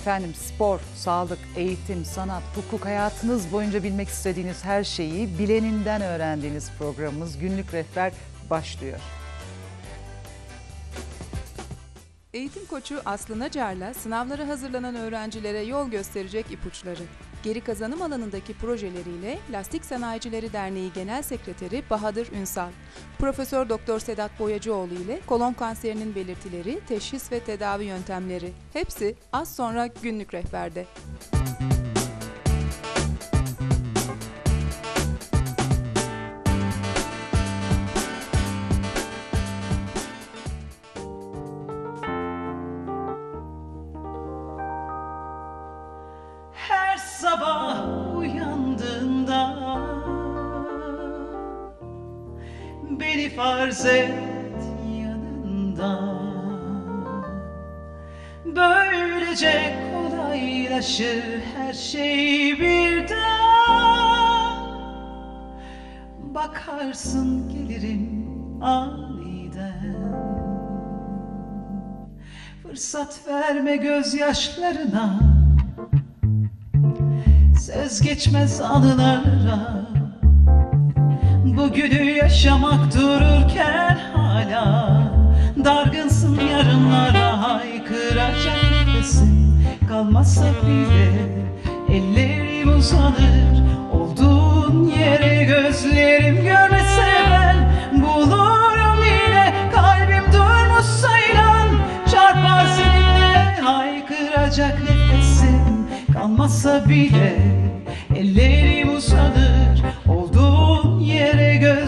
Efendim spor, sağlık, eğitim, sanat, hukuk, hayatınız boyunca bilmek istediğiniz her şeyi bileninden öğrendiğiniz programımız Günlük Rehber başlıyor. Eğitim koçu Aslı Nacar'la sınavlara hazırlanan öğrencilere yol gösterecek ipuçları. Geri kazanım alanındaki projeleriyle Lastik Sanayicileri Derneği Genel Sekreteri Bahadır Ünsal, Profesör Doktor Sedat Boyacıoğlu ile kolon kanserinin belirtileri, teşhis ve tedavi yöntemleri. Hepsi az sonra Günlük Rehber'de. Sabah uyandığında beni farz et yanında, böylece kolaylaşır her şey birden. Bakarsın gelirim aniden, fırsat verme gözyaşlarına, söz geçmez anılara. Bugünü yaşamak dururken hala dargınsın yarınlara. Haykıracak nefesin kalmazsa bile ellerim uzanır olduğun yere. Gözlerim görmese ben bulurum yine, kalbim durmuşsa inan çarpar seninle. Haykıracak nefesin kalmazsa bile ellerim uzanır olduğun yere.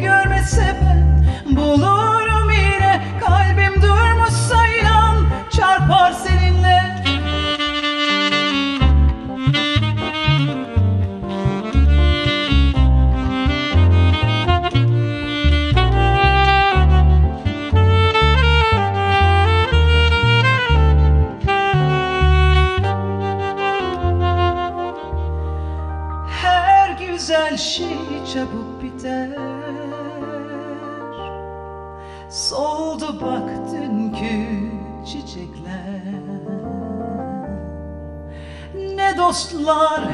görmese ben bulurum yine, kalbim durmuşsa inan çarpar seninle. Güzel şey çabuk biter, soldu bak dünkü çiçekler. Ne dostlar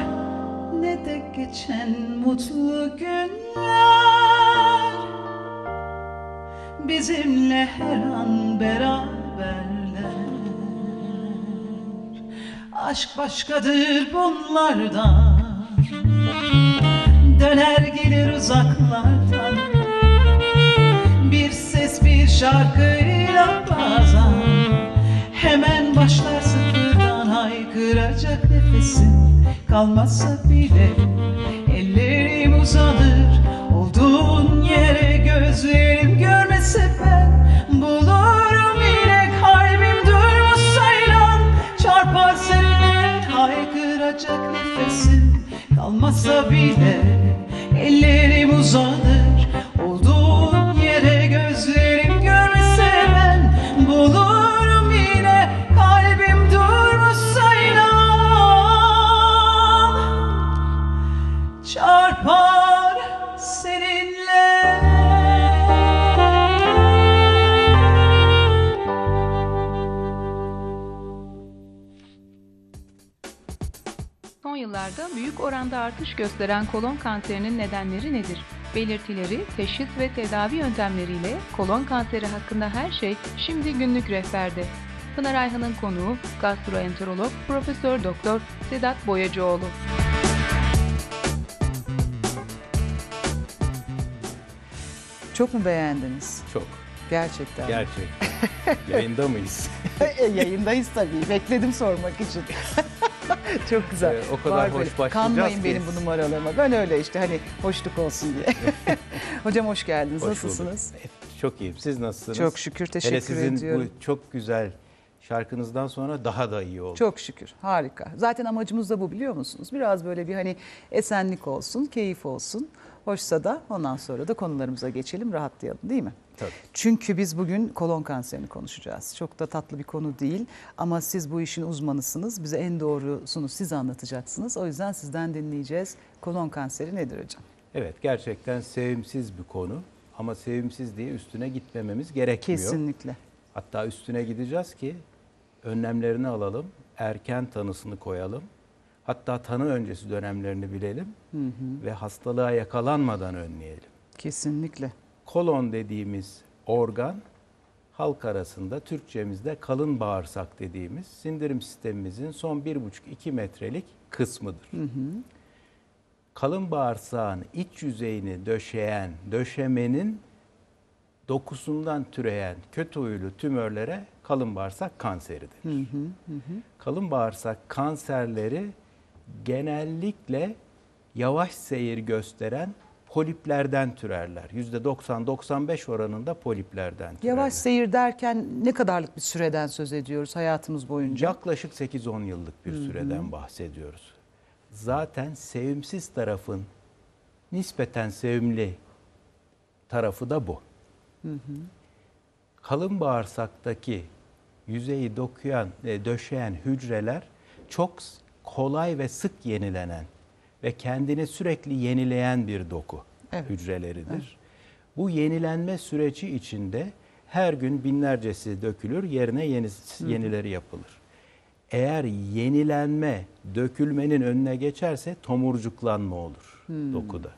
ne de geçen mutlu günler bizimle her an beraberler. Aşk başkadır bunlardan, döner gelir uzaklardan. Bir ses bir şarkıyla bazen hemen başlar sıfırdan. Haykıracak nefesin kalmazsa bile ellerim uzanır olduğun yere. Gözlerim görmese ben bulurum yine, kalbim durmuşsa inan çarpar seninle. Haykıracak nefesin kalmazsa bile ellerim uzanır olduğum yere. Gözlerim görmese ben bulurum yine, kalbim durmuşsa inan çarpar seninle. Son yıllarda büyük oranda artış gösteren kolon kanserinin nedenleri nedir? Belirtileri, teşhis ve tedavi yöntemleriyle kolon kanseri hakkında her şey şimdi Günlük Rehber'de. Pınar Ayhan'ın konuğu gastroenterolog Profesör Doktor Sedat Boyacıoğlu. Çok mu beğendiniz? Çok. Gerçekten. Gerçekten. Yayında mıyız? Yayındayız tabii. Bekledim sormak için. Çok güzel. O kadar hoş başlayacağız. Kanmayın ki benim bu numaralarıma. Ben öyle işte hani hoşluk olsun diye. Hocam hoş geldiniz. Nasılsınız? Çok iyiyim. Siz nasılsınız? Çok şükür. Teşekkür ediyorum. Hele sizin bu çok güzel şarkınızdan sonra daha da iyi oldu. Çok şükür. Harika. Zaten amacımız da bu, biliyor musunuz? Biraz böyle bir hani esenlik olsun, keyif olsun. Hoşsa da ondan sonra da konularımıza geçelim, rahatlayalım, değil mi? Tabii. Çünkü biz bugün kolon kanserini konuşacağız. Çok da tatlı bir konu değil ama siz bu işin uzmanısınız. Bize en doğrusunu siz anlatacaksınız. O yüzden sizden dinleyeceğiz. Kolon kanseri nedir hocam? Evet, gerçekten sevimsiz bir konu ama sevimsiz diye üstüne gitmememiz gerekmiyor. Kesinlikle. Hatta üstüne gideceğiz ki önlemlerini alalım, erken tanısını koyalım. Hatta tanı öncesi dönemlerini bilelim ve hastalığa yakalanmadan önleyelim. Kesinlikle. Kolon dediğimiz organ, halk arasında Türkçemizde kalın bağırsak dediğimiz sindirim sistemimizin son 1,5-2 metrelik kısmıdır. Kalın bağırsağın iç yüzeyini döşeyen, döşemenin dokusundan türeyen kötü huylu tümörlere kalın bağırsak kanseri denir. Kalın bağırsak kanserleri genellikle yavaş seyir gösteren poliplerden türerler. %90-95 oranında poliplerden türerler. Yavaş seyir derken ne kadarlık bir süreden söz ediyoruz hayatımız boyunca? Yaklaşık 8-10 yıllık bir süreden bahsediyoruz. Zaten sevimsiz tarafın nispeten sevimli tarafı da bu. Kalın bağırsaktaki yüzeyi döşeyen hücreler çok kolay ve sık yenilenen ve kendini sürekli yenileyen bir doku hücreleridir. Bu yenilenme süreci içinde her gün binlercesi dökülür, yerine yenileri yapılır. Eğer yenilenme, dökülmenin önüne geçerse tomurcuklanma olur dokuda.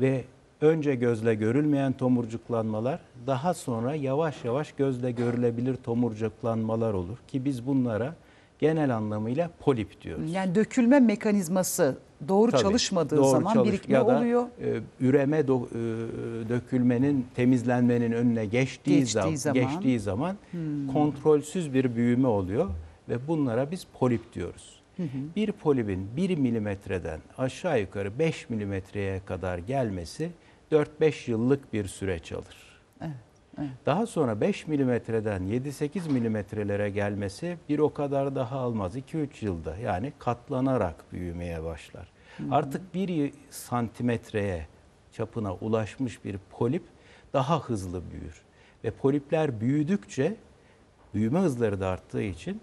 Ve önce gözle görülmeyen tomurcuklanmalar, daha sonra yavaş yavaş gözle görülebilir tomurcuklanmalar olur. Ki biz bunlara genel anlamıyla polip diyoruz. Yani dökülme mekanizması doğru çalışmadığı zaman birikme oluyor. Üreme dökülmenin, temizlenmenin önüne geçtiği zaman kontrolsüz bir büyüme oluyor. Ve bunlara biz polip diyoruz. Bir polibin 1 milimetreden aşağı yukarı 5 milimetreye kadar gelmesi 4-5 yıllık bir süreç alır. Daha sonra 5 milimetreden 7-8 milimetrelere gelmesi bir o kadar daha almaz. 2-3 yılda yani katlanarak büyümeye başlar. Artık 1 santimetreye çapına ulaşmış bir polip daha hızlı büyür. Ve polipler büyüdükçe büyüme hızları da arttığı için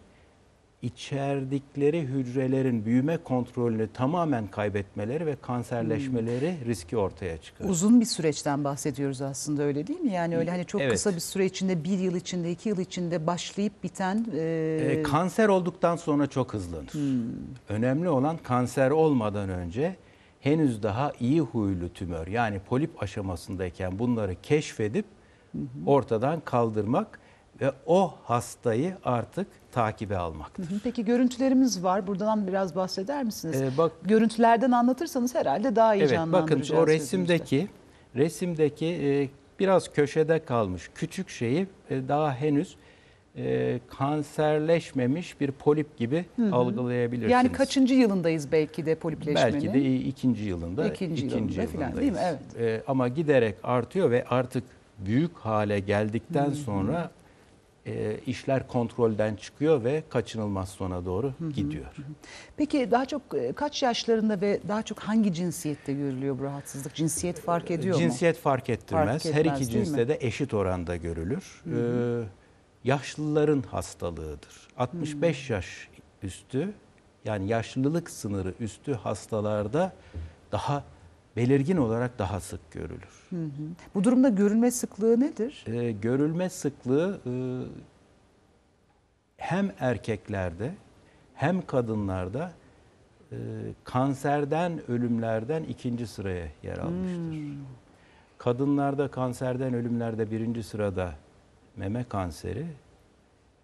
içerdikleri hücrelerin büyüme kontrolünü tamamen kaybetmeleri ve kanserleşmeleri riski ortaya çıkıyor. Uzun bir süreçten bahsediyoruz aslında, öyle değil mi? Yani öyle hani çok kısa bir süre içinde, 1 yıl içinde, 2 yıl içinde başlayıp biten... kanser olduktan sonra çok hızlanır. Önemli olan kanser olmadan önce henüz daha iyi huylu tümör, yani polip aşamasındayken bunları keşfedip ortadan kaldırmak ve o hastayı artık takibe almaktır. Peki görüntülerimiz var. Buradan biraz bahseder misiniz? Görüntülerden anlatırsanız herhalde daha iyi canlandıracağız. Bakın o resimdeki biraz köşede kalmış küçük şeyi daha henüz kanserleşmemiş bir polip gibi algılayabilirsiniz. Yani kaçıncı yılındayız belki de polipleşmenin? Belki de ikinci yılındayız. Değil mi? Ama giderek artıyor ve artık büyük hale geldikten sonra işler kontrolden çıkıyor ve kaçınılmaz sona doğru gidiyor. Peki daha çok kaç yaşlarında ve daha çok hangi cinsiyette görülüyor bu rahatsızlık? Cinsiyet fark ediyor mu? Cinsiyet fark ettirmez. Her iki cinste de eşit oranda görülür. Yaşlıların hastalığıdır. 65 yaş üstü, yani yaşlılık sınırı üstü hastalarda daha belirgin olarak daha sık görülür. Bu durumda görülme sıklığı nedir? Görülme sıklığı hem erkeklerde hem kadınlarda kanserden ölümlerden 2. sıraya yer almıştır. Kadınlarda kanserden ölümlerde 1. sırada meme kanseri,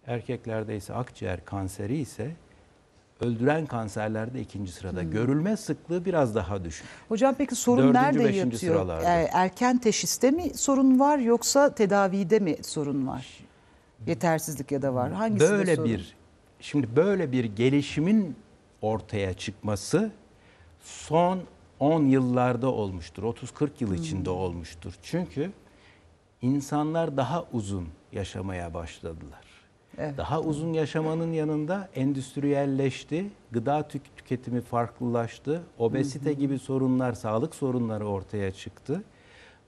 erkeklerde ise akciğer kanseri ise öldüren kanserlerde 2. sırada. Görülme sıklığı biraz daha düşük. Hocam peki sorun nerede yatıyor? Erken teşhiste mi sorun var yoksa tedavide mi sorun var? Yetersizlik ya da var. Hangisinde sorun? Böyle bir gelişimin ortaya çıkması son 10 yıllarda olmuştur. 30-40 yıl içinde olmuştur. Çünkü insanlar daha uzun yaşamaya başladılar. Daha uzun yaşamanın yanında endüstriyelleşti, gıda tüketimi farklılaştı, obezite gibi sorunlar, sağlık sorunları ortaya çıktı.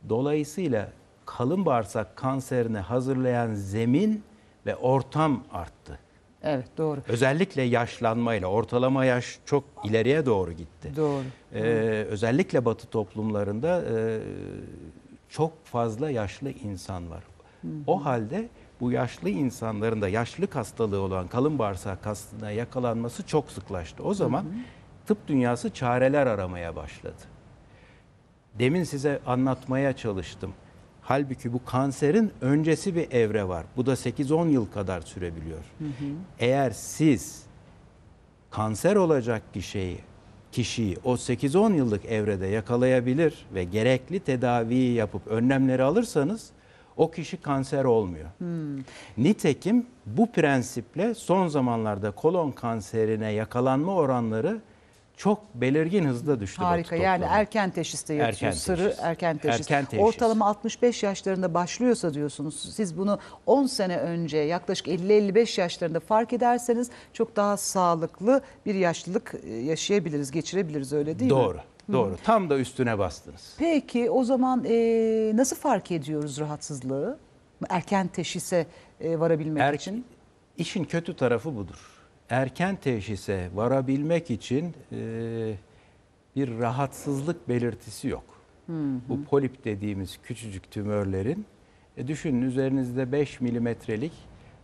Dolayısıyla kalın bağırsak kanserine hazırlayan zemin ve ortam arttı. Evet, doğru. Özellikle yaşlanmayla, ortalama yaş çok ileriye doğru gitti. Doğru. Özellikle Batı toplumlarında çok fazla yaşlı insan var. O halde bu yaşlı insanların da yaşlılık hastalığı olan kalın bağırsak hastalığına yakalanması çok sıklaştı. O zaman tıp dünyası çareler aramaya başladı. Demin size anlatmaya çalıştım. Halbuki bu kanserin öncesi bir evre var. Bu da 8-10 yıl kadar sürebiliyor. Eğer siz kanser olacak kişiyi o 8-10 yıllık evrede yakalayabilir ve gerekli tedaviyi yapıp önlemleri alırsanız o kişi kanser olmuyor. Nitekim bu prensiple son zamanlarda kolon kanserine yakalanma oranları çok belirgin hızda düştü. Harika, yani erken teşhiste yatıyoruz. Erken teşhis. Ortalama 65 yaşlarında başlıyorsa diyorsunuz, siz bunu 10 sene önce yaklaşık 50-55 yaşlarında fark ederseniz çok daha sağlıklı bir yaşlılık yaşayabiliriz, geçirebiliriz, öyle değil mi? Doğru. Doğru, tam da üstüne bastınız. Peki o zaman nasıl fark ediyoruz rahatsızlığı? Erken teşhise varabilmek için? İşin kötü tarafı budur. Erken teşhise varabilmek için bir rahatsızlık belirtisi yok. Bu polip dediğimiz küçücük tümörlerin, düşünün üzerinizde 5 milimetrelik,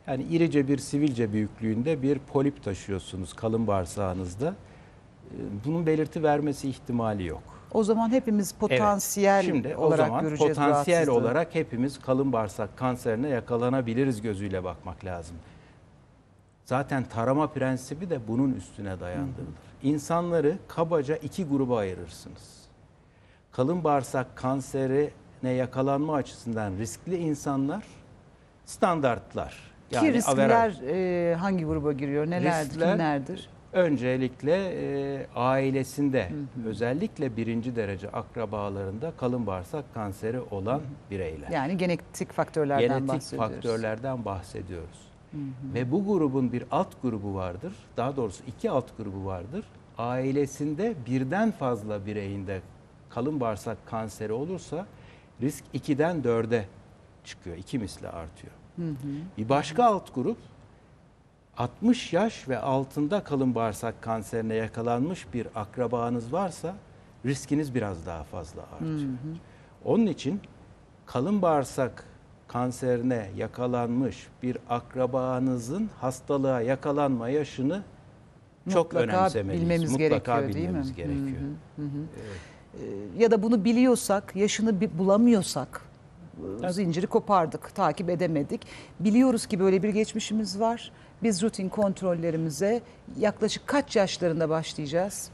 yani irice bir sivilce büyüklüğünde bir polip taşıyorsunuz kalın bağırsağınızda. Bunun belirti vermesi ihtimali yok. O zaman hepimiz potansiyel olarak hepimiz kalın bağırsak kanserine yakalanabiliriz gözüyle bakmak lazım. Zaten tarama prensibi de bunun üstüne dayandırılır. İnsanları kabaca 2 gruba ayırırsınız. Kalın bağırsak kanserine yakalanma açısından riskli insanlar, standartlar. Yani ki riskler hangi gruba giriyor? Nelerdir? Kimlerdir? Öncelikle ailesinde, özellikle 1. derece akrabalarında kalın bağırsak kanseri olan bireyler. Yani genetik faktörlerden bahsediyoruz. Ve bu grubun bir alt grubu vardır. Daha doğrusu 2 alt grubu vardır. Ailesinde birden fazla bireyinde kalın bağırsak kanseri olursa risk 2'den 4'e çıkıyor. 2 misli artıyor. Bir başka alt grup, 60 yaş ve altında kalın bağırsak kanserine yakalanmış bir akrabanız varsa riskiniz biraz daha fazla artıyor. Onun için kalın bağırsak kanserine yakalanmış bir akrabanızın hastalığa yakalanma yaşını çok önemsemeliyiz. Mutlaka bilmemiz gerekiyor. Evet. Ya da bunu biliyorsak, yaşını bulamıyorsak zinciri kopardık, takip edemedik. Biliyoruz ki böyle bir geçmişimiz var. Biz rutin kontrollerimize yaklaşık kaç yaşlarında başlayacağız?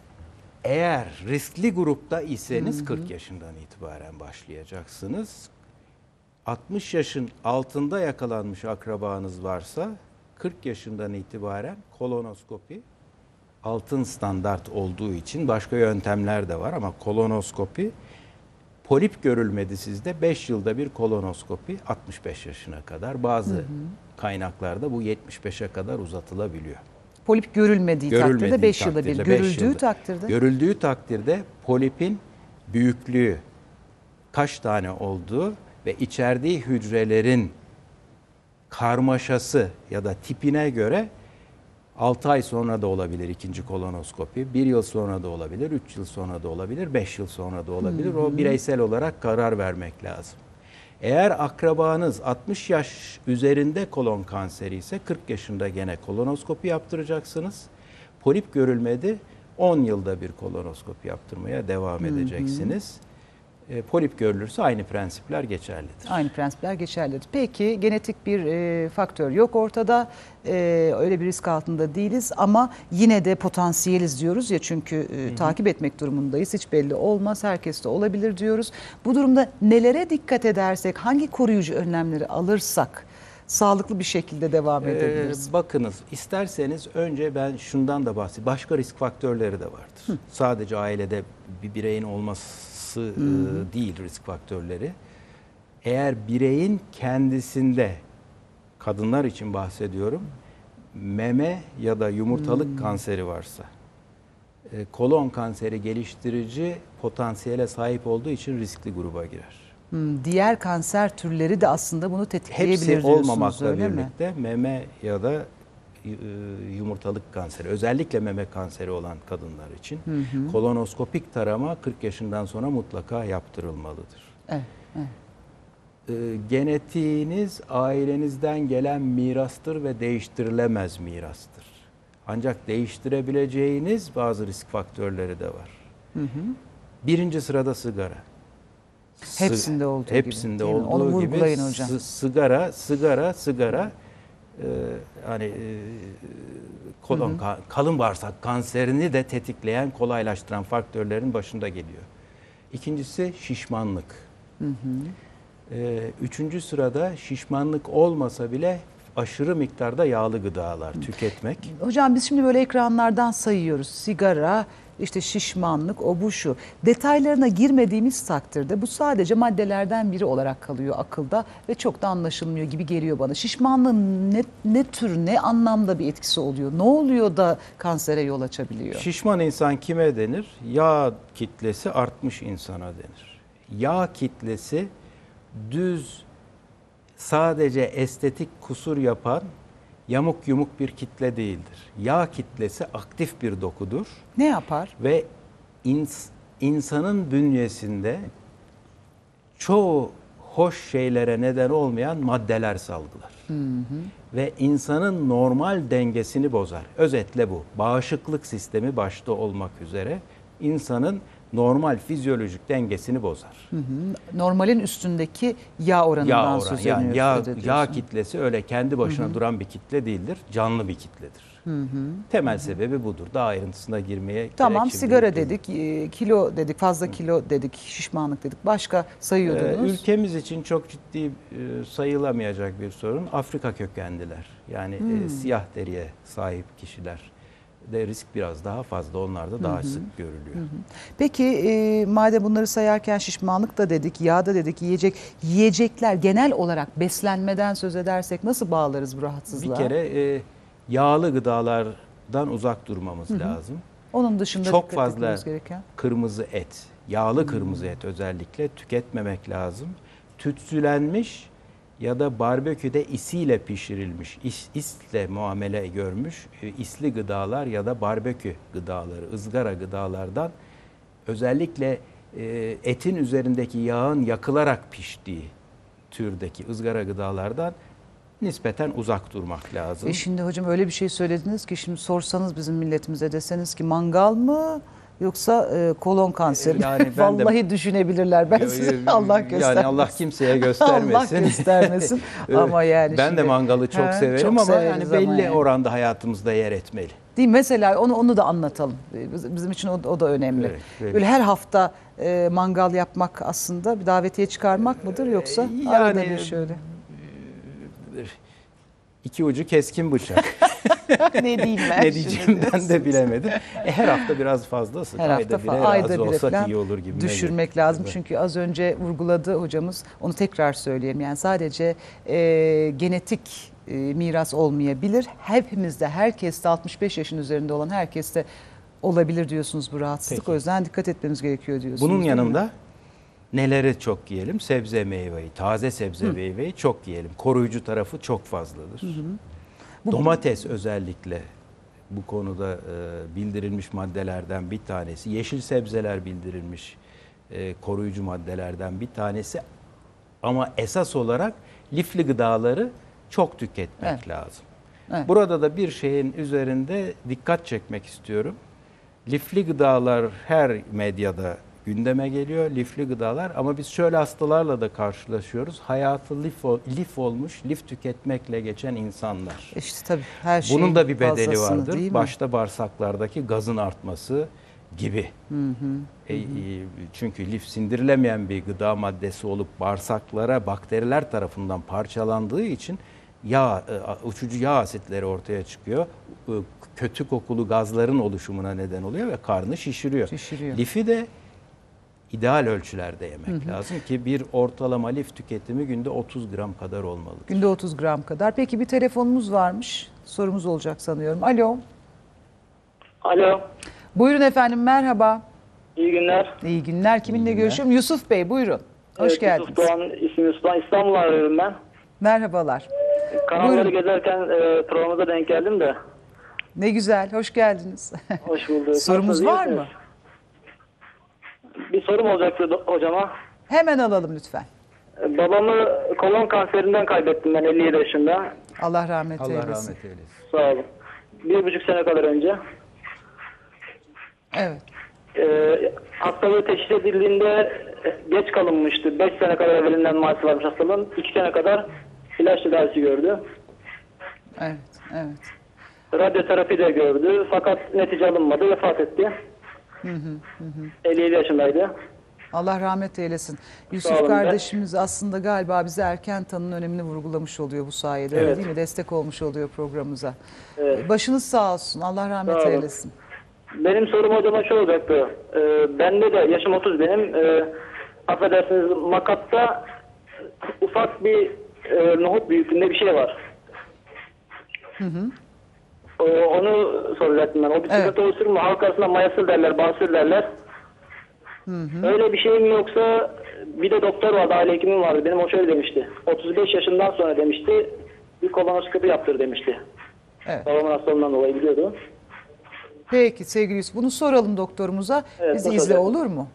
Eğer riskli grupta iseniz 40 yaşından itibaren başlayacaksınız. 60 yaşın altında yakalanmış akrabanız varsa 40 yaşından itibaren kolonoskopi altın standart olduğu için başka yöntemler de var ama kolonoskopi, polip görülmedi sizde 5 yılda bir kolonoskopi 65 yaşına kadar, bazı kaynaklarda bu 75'e kadar uzatılabiliyor. Polip görülmediği takdirde 5 yılda bir, görüldüğü takdirde polipin büyüklüğü, kaç tane olduğu ve içerdiği hücrelerin karmaşası ya da tipine göre 6 ay sonra da olabilir ikinci kolonoskopi, 1 yıl sonra da olabilir, 3 yıl sonra da olabilir, 5 yıl sonra da olabilir. O bireysel olarak karar vermek lazım. Eğer akrabanız 60 yaş üzerinde kolon kanseri ise 40 yaşında gene kolonoskopi yaptıracaksınız. Polip görülmedi, 10 yılda bir kolonoskopi yaptırmaya devam edeceksiniz. Polip görülürse aynı prensipler geçerlidir. Peki genetik bir faktör yok ortada. Öyle bir risk altında değiliz ama yine de potansiyeliz diyoruz ya, çünkü takip etmek durumundayız. Hiç belli olmaz. Herkes de olabilir diyoruz. Bu durumda nelere dikkat edersek, hangi koruyucu önlemleri alırsak sağlıklı bir şekilde devam edebiliriz? Bakınız, isterseniz önce ben şundan da bahsedeyim. Başka risk faktörleri de vardır. Sadece ailede bir bireyin olması değil risk faktörleri. Eğer bireyin kendisinde, kadınlar için bahsediyorum, meme ya da yumurtalık kanseri varsa, kolon kanseri geliştirici potansiyele sahip olduğu için riskli gruba girer. Diğer kanser türleri de aslında bunu tetikleyebilir diyorsunuz, öyle mi? Hepsi olmamakla birlikte meme ya da yumurtalık kanseri, özellikle meme kanseri olan kadınlar için kolonoskopik tarama 40 yaşından sonra mutlaka yaptırılmalıdır. genetiğiniz ailenizden gelen mirastır ve değiştirilemez mirastır. Ancak değiştirebileceğiniz bazı risk faktörleri de var. Hı hı. Birinci sırada sigara. Hepsinde olduğu gibi. Hepsinde olduğu gibi sigara. Hani kolon, hı hı, kalın bağırsak kanserini de tetikleyen, kolaylaştıran faktörlerin başında geliyor. İkincisi şişmanlık. Hı hı. Üçüncü sırada şişmanlık olmasa bile aşırı miktarda yağlı gıdalar tüketmek. Hocam biz şimdi böyle ekranlardan sayıyoruz. Sigara, işte şişmanlık, o bu şu. Detaylarına girmediğimiz takdirde bu sadece maddelerden biri olarak kalıyor akılda ve çok da anlaşılmıyor gibi geliyor bana. Şişmanlığın ne tür, ne anlamda bir etkisi oluyor? Ne oluyor da kansere yol açabiliyor? Şişman insan kime denir? Yağ kitlesi artmış insana denir. Yağ kitlesi düz, sadece estetik kusur yapan yamuk yumuk bir kitle değildir. Yağ kitlesi aktif bir dokudur. Ne yapar? Ve insanın bünyesinde çoğu hoş şeylere neden olmayan maddeler salgılar. Hı hı. Ve insanın normal dengesini bozar. Özetle bu. Bağışıklık sistemi başta olmak üzere insanın normal fizyolojik dengesini bozar. Hı hı. Normalin üstündeki yağ oranından söz ediyoruz. Yani yağ kitlesi öyle kendi başına, hı hı, duran bir kitle değildir. Canlı bir kitledir. Hı hı. Temel, hı hı, sebebi budur. Daha ayrıntısına girmeye, tamam, sigara dedik, kilo dedik, fazla kilo dedik, şişmanlık dedik. Başka sayıyordunuz. Ülkemiz için çok ciddi sayılamayacak bir sorun. Afrika kökenliler, yani siyah deriye sahip kişiler de risk biraz daha fazla, onlarda daha, hı hı, sık görülüyor. Hı hı. Peki madem bunları sayarken şişmanlık da dedik, yağ da dedik, yiyecekler genel olarak beslenmeden söz edersek nasıl bağlarız bu rahatsızlığa? Bir kere yağlı gıdalardan uzak durmamız, hı hı, lazım. Onun dışında çok fazla kırmızı et, yağlı, hı hı, kırmızı et özellikle tüketmemek lazım. Tütsülenmiş ya da barbeküde isiyle pişirilmiş, isle muamele görmüş isli gıdalar ya da barbekü gıdaları, ızgara gıdalardan, özellikle etin üzerindeki yağın yakılarak piştiği türdeki ızgara gıdalardan nispeten uzak durmak lazım. Şimdi hocam öyle bir şey söylediniz ki, şimdi sorsanız bizim milletimize, deseniz ki mangal mı yoksa kolon kanseri. Yani vallahi düşünebilirler. Ben size Allah göstermesin. Yani Allah kimseye göstermesin. Allah göstermesin. Ama yani ben şimdi de mangalı çok severim, çok ama yani belli oranda hayatımızda yer etmeli. Değil mi? Mesela onu da anlatalım. Bizim için o da önemli. Evet, evet. Böyle her hafta mangal yapmak aslında bir davetiye çıkarmak mıdır, yoksa yani arada bir şöyle? İki ucu keskin bıçak. Ne diyeyim ben? Ne diyeceğim ben de bilemedim. Her hafta biraz fazlası. Her hafta ayda bile olsak iyi olur gibi. Düşürmek lazım, evet. Çünkü az önce vurguladı hocamız. Onu tekrar söyleyeyim. Yani sadece genetik miras olmayabilir. Hepimizde, herkeste, 65 yaşın üzerinde olan herkeste olabilir diyorsunuz bu rahatsızlık. Peki. O yüzden dikkat etmemiz gerekiyor diyorsunuz. Bunun yanında neleri çok yiyelim? Sebze meyveyi, taze sebze, hı, meyveyi çok yiyelim. Koruyucu tarafı çok fazladır. Hı hı. Domates özellikle bu konuda bildirilmiş maddelerden bir tanesi. Yeşil sebzeler bildirilmiş koruyucu maddelerden bir tanesi. Ama esas olarak lifli gıdaları çok tüketmek, evet, lazım. Evet. Burada da bir şeyin üzerinde dikkat çekmek istiyorum. Lifli gıdalar her medyada gündeme geliyor, lifli gıdalar, ama biz şöyle hastalarla da karşılaşıyoruz. Hayatı lif olmuş, lif tüketmekle geçen insanlar. İşte tabii her şeyin bunun da bir bedeli vardır. Başta bağırsaklardaki gazın artması gibi. Hı hı, hı. Çünkü lif sindirilemeyen bir gıda maddesi olup bağırsaklara bakteriler tarafından parçalandığı için yağ, uçucu yağ asitleri ortaya çıkıyor. Kötü kokulu gazların oluşumuna neden oluyor ve karnı şişiriyor. Lifi de İdeal ölçülerde yemek, hı hı, lazım ki bir ortalama lif tüketimi günde 30 gram kadar olmalı. Günde 30 gram kadar. Peki bir telefonumuz varmış. Sorumuz olacak sanıyorum. Alo. Alo. Buyurun efendim, merhaba. İyi günler. İyi günler. Kiminle görüşüyorum? Yusuf Bey, buyurun. Hoş geldiniz. Yusuf Doğan, ismim Yusuf Doğan. İstanbul'a arıyorum ben. Merhabalar. Kanalları gezerken programımıza denk geldim de. Ne güzel. Hoş geldiniz. Hoş bulduk. Sorumuz var mı? Bir sorum olacaktı hocama. Hemen alalım lütfen. Babamı kolon kanserinden kaybettim ben 57 yaşında. Allah rahmet eylesin. Allah rahmet eylesin. Sağ olun. 1,5 sene kadar önce. Evet. Hastalığı teşhis edildiğinde geç kalınmıştı. 5 sene kadar evvelinden maaşı varmış hastalığın. 2 sene kadar ilaç tedavisi gördü. Evet, evet. Radyoterapi de gördü. Fakat netice alınmadı. Vefat etti. Hı hı, hı. 57 yaşındaydı. Allah rahmet eylesin. Yusuf kardeşimiz aslında galiba bize erken tanının önemini vurgulamış oluyor bu sayede. Evet. Değil mi? Destek olmuş oluyor programımıza. Evet. Başınız sağ olsun. Allah rahmet eylesin. Benim sorum hocama şu olacaktı. Bende de yaşım 30 benim. Affedersiniz, makatta ufak bir nohut büyüklüğünde bir şey var. Hı hı. Onu soracaktım ben. O bisiklet olsun mu? Halk arasında mayasıl derler, basır derler. Hı hı. Öyle bir şeyim yoksa, bir de doktor vardı, aile hekimim vardı. Benim o şöyle demişti. 35 yaşından sonra demişti, bir kolonoskopi yaptır demişti. Evet. Babamın hastalığından dolayı biliyordu. Peki sevgili Yusuf, bunu soralım doktorumuza. Evet, bizi izle hocam, olur mu?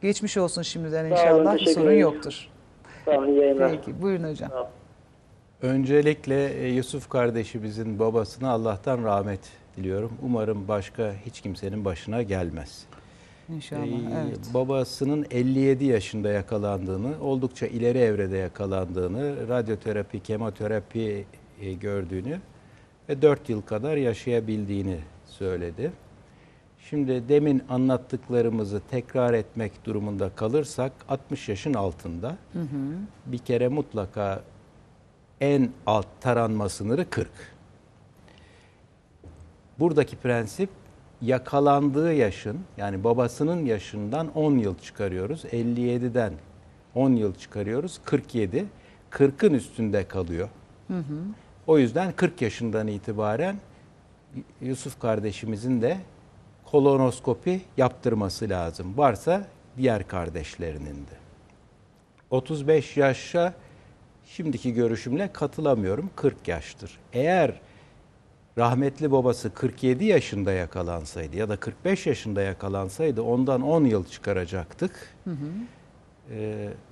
Geçmiş olsun şimdiden inşallah. Bir sorun yoktur. Sağ olun, yayınlar. Peki buyurun hocam. Öncelikle Yusuf kardeşimizin babasına Allah'tan rahmet diliyorum. Umarım başka hiç kimsenin başına gelmez. İnşallah, evet. Babasının 57 yaşında yakalandığını, oldukça ileri evrede yakalandığını, radyoterapi, kemoterapi gördüğünü ve 4 yıl kadar yaşayabildiğini söyledi. Şimdi demin anlattıklarımızı tekrar etmek durumunda kalırsak 60 yaşın altında, hı hı, bir kere mutlaka en alt taranma sınırı 40. Buradaki prensip, yakalandığı yaşın, yani babasının yaşından 10 yıl çıkarıyoruz. 57'den 10 yıl çıkarıyoruz. 47. 40'ın üstünde kalıyor. Hı hı. O yüzden 40 yaşından itibaren Yusuf kardeşimizin de kolonoskopi yaptırması lazım. Varsa diğer kardeşlerinin de. 35 yaşa şimdiki görüşümle katılamıyorum. 40 yaştır. Eğer rahmetli babası 47 yaşında yakalansaydı ya da 45 yaşında yakalansaydı ondan 10 yıl çıkaracaktık. Hı hı.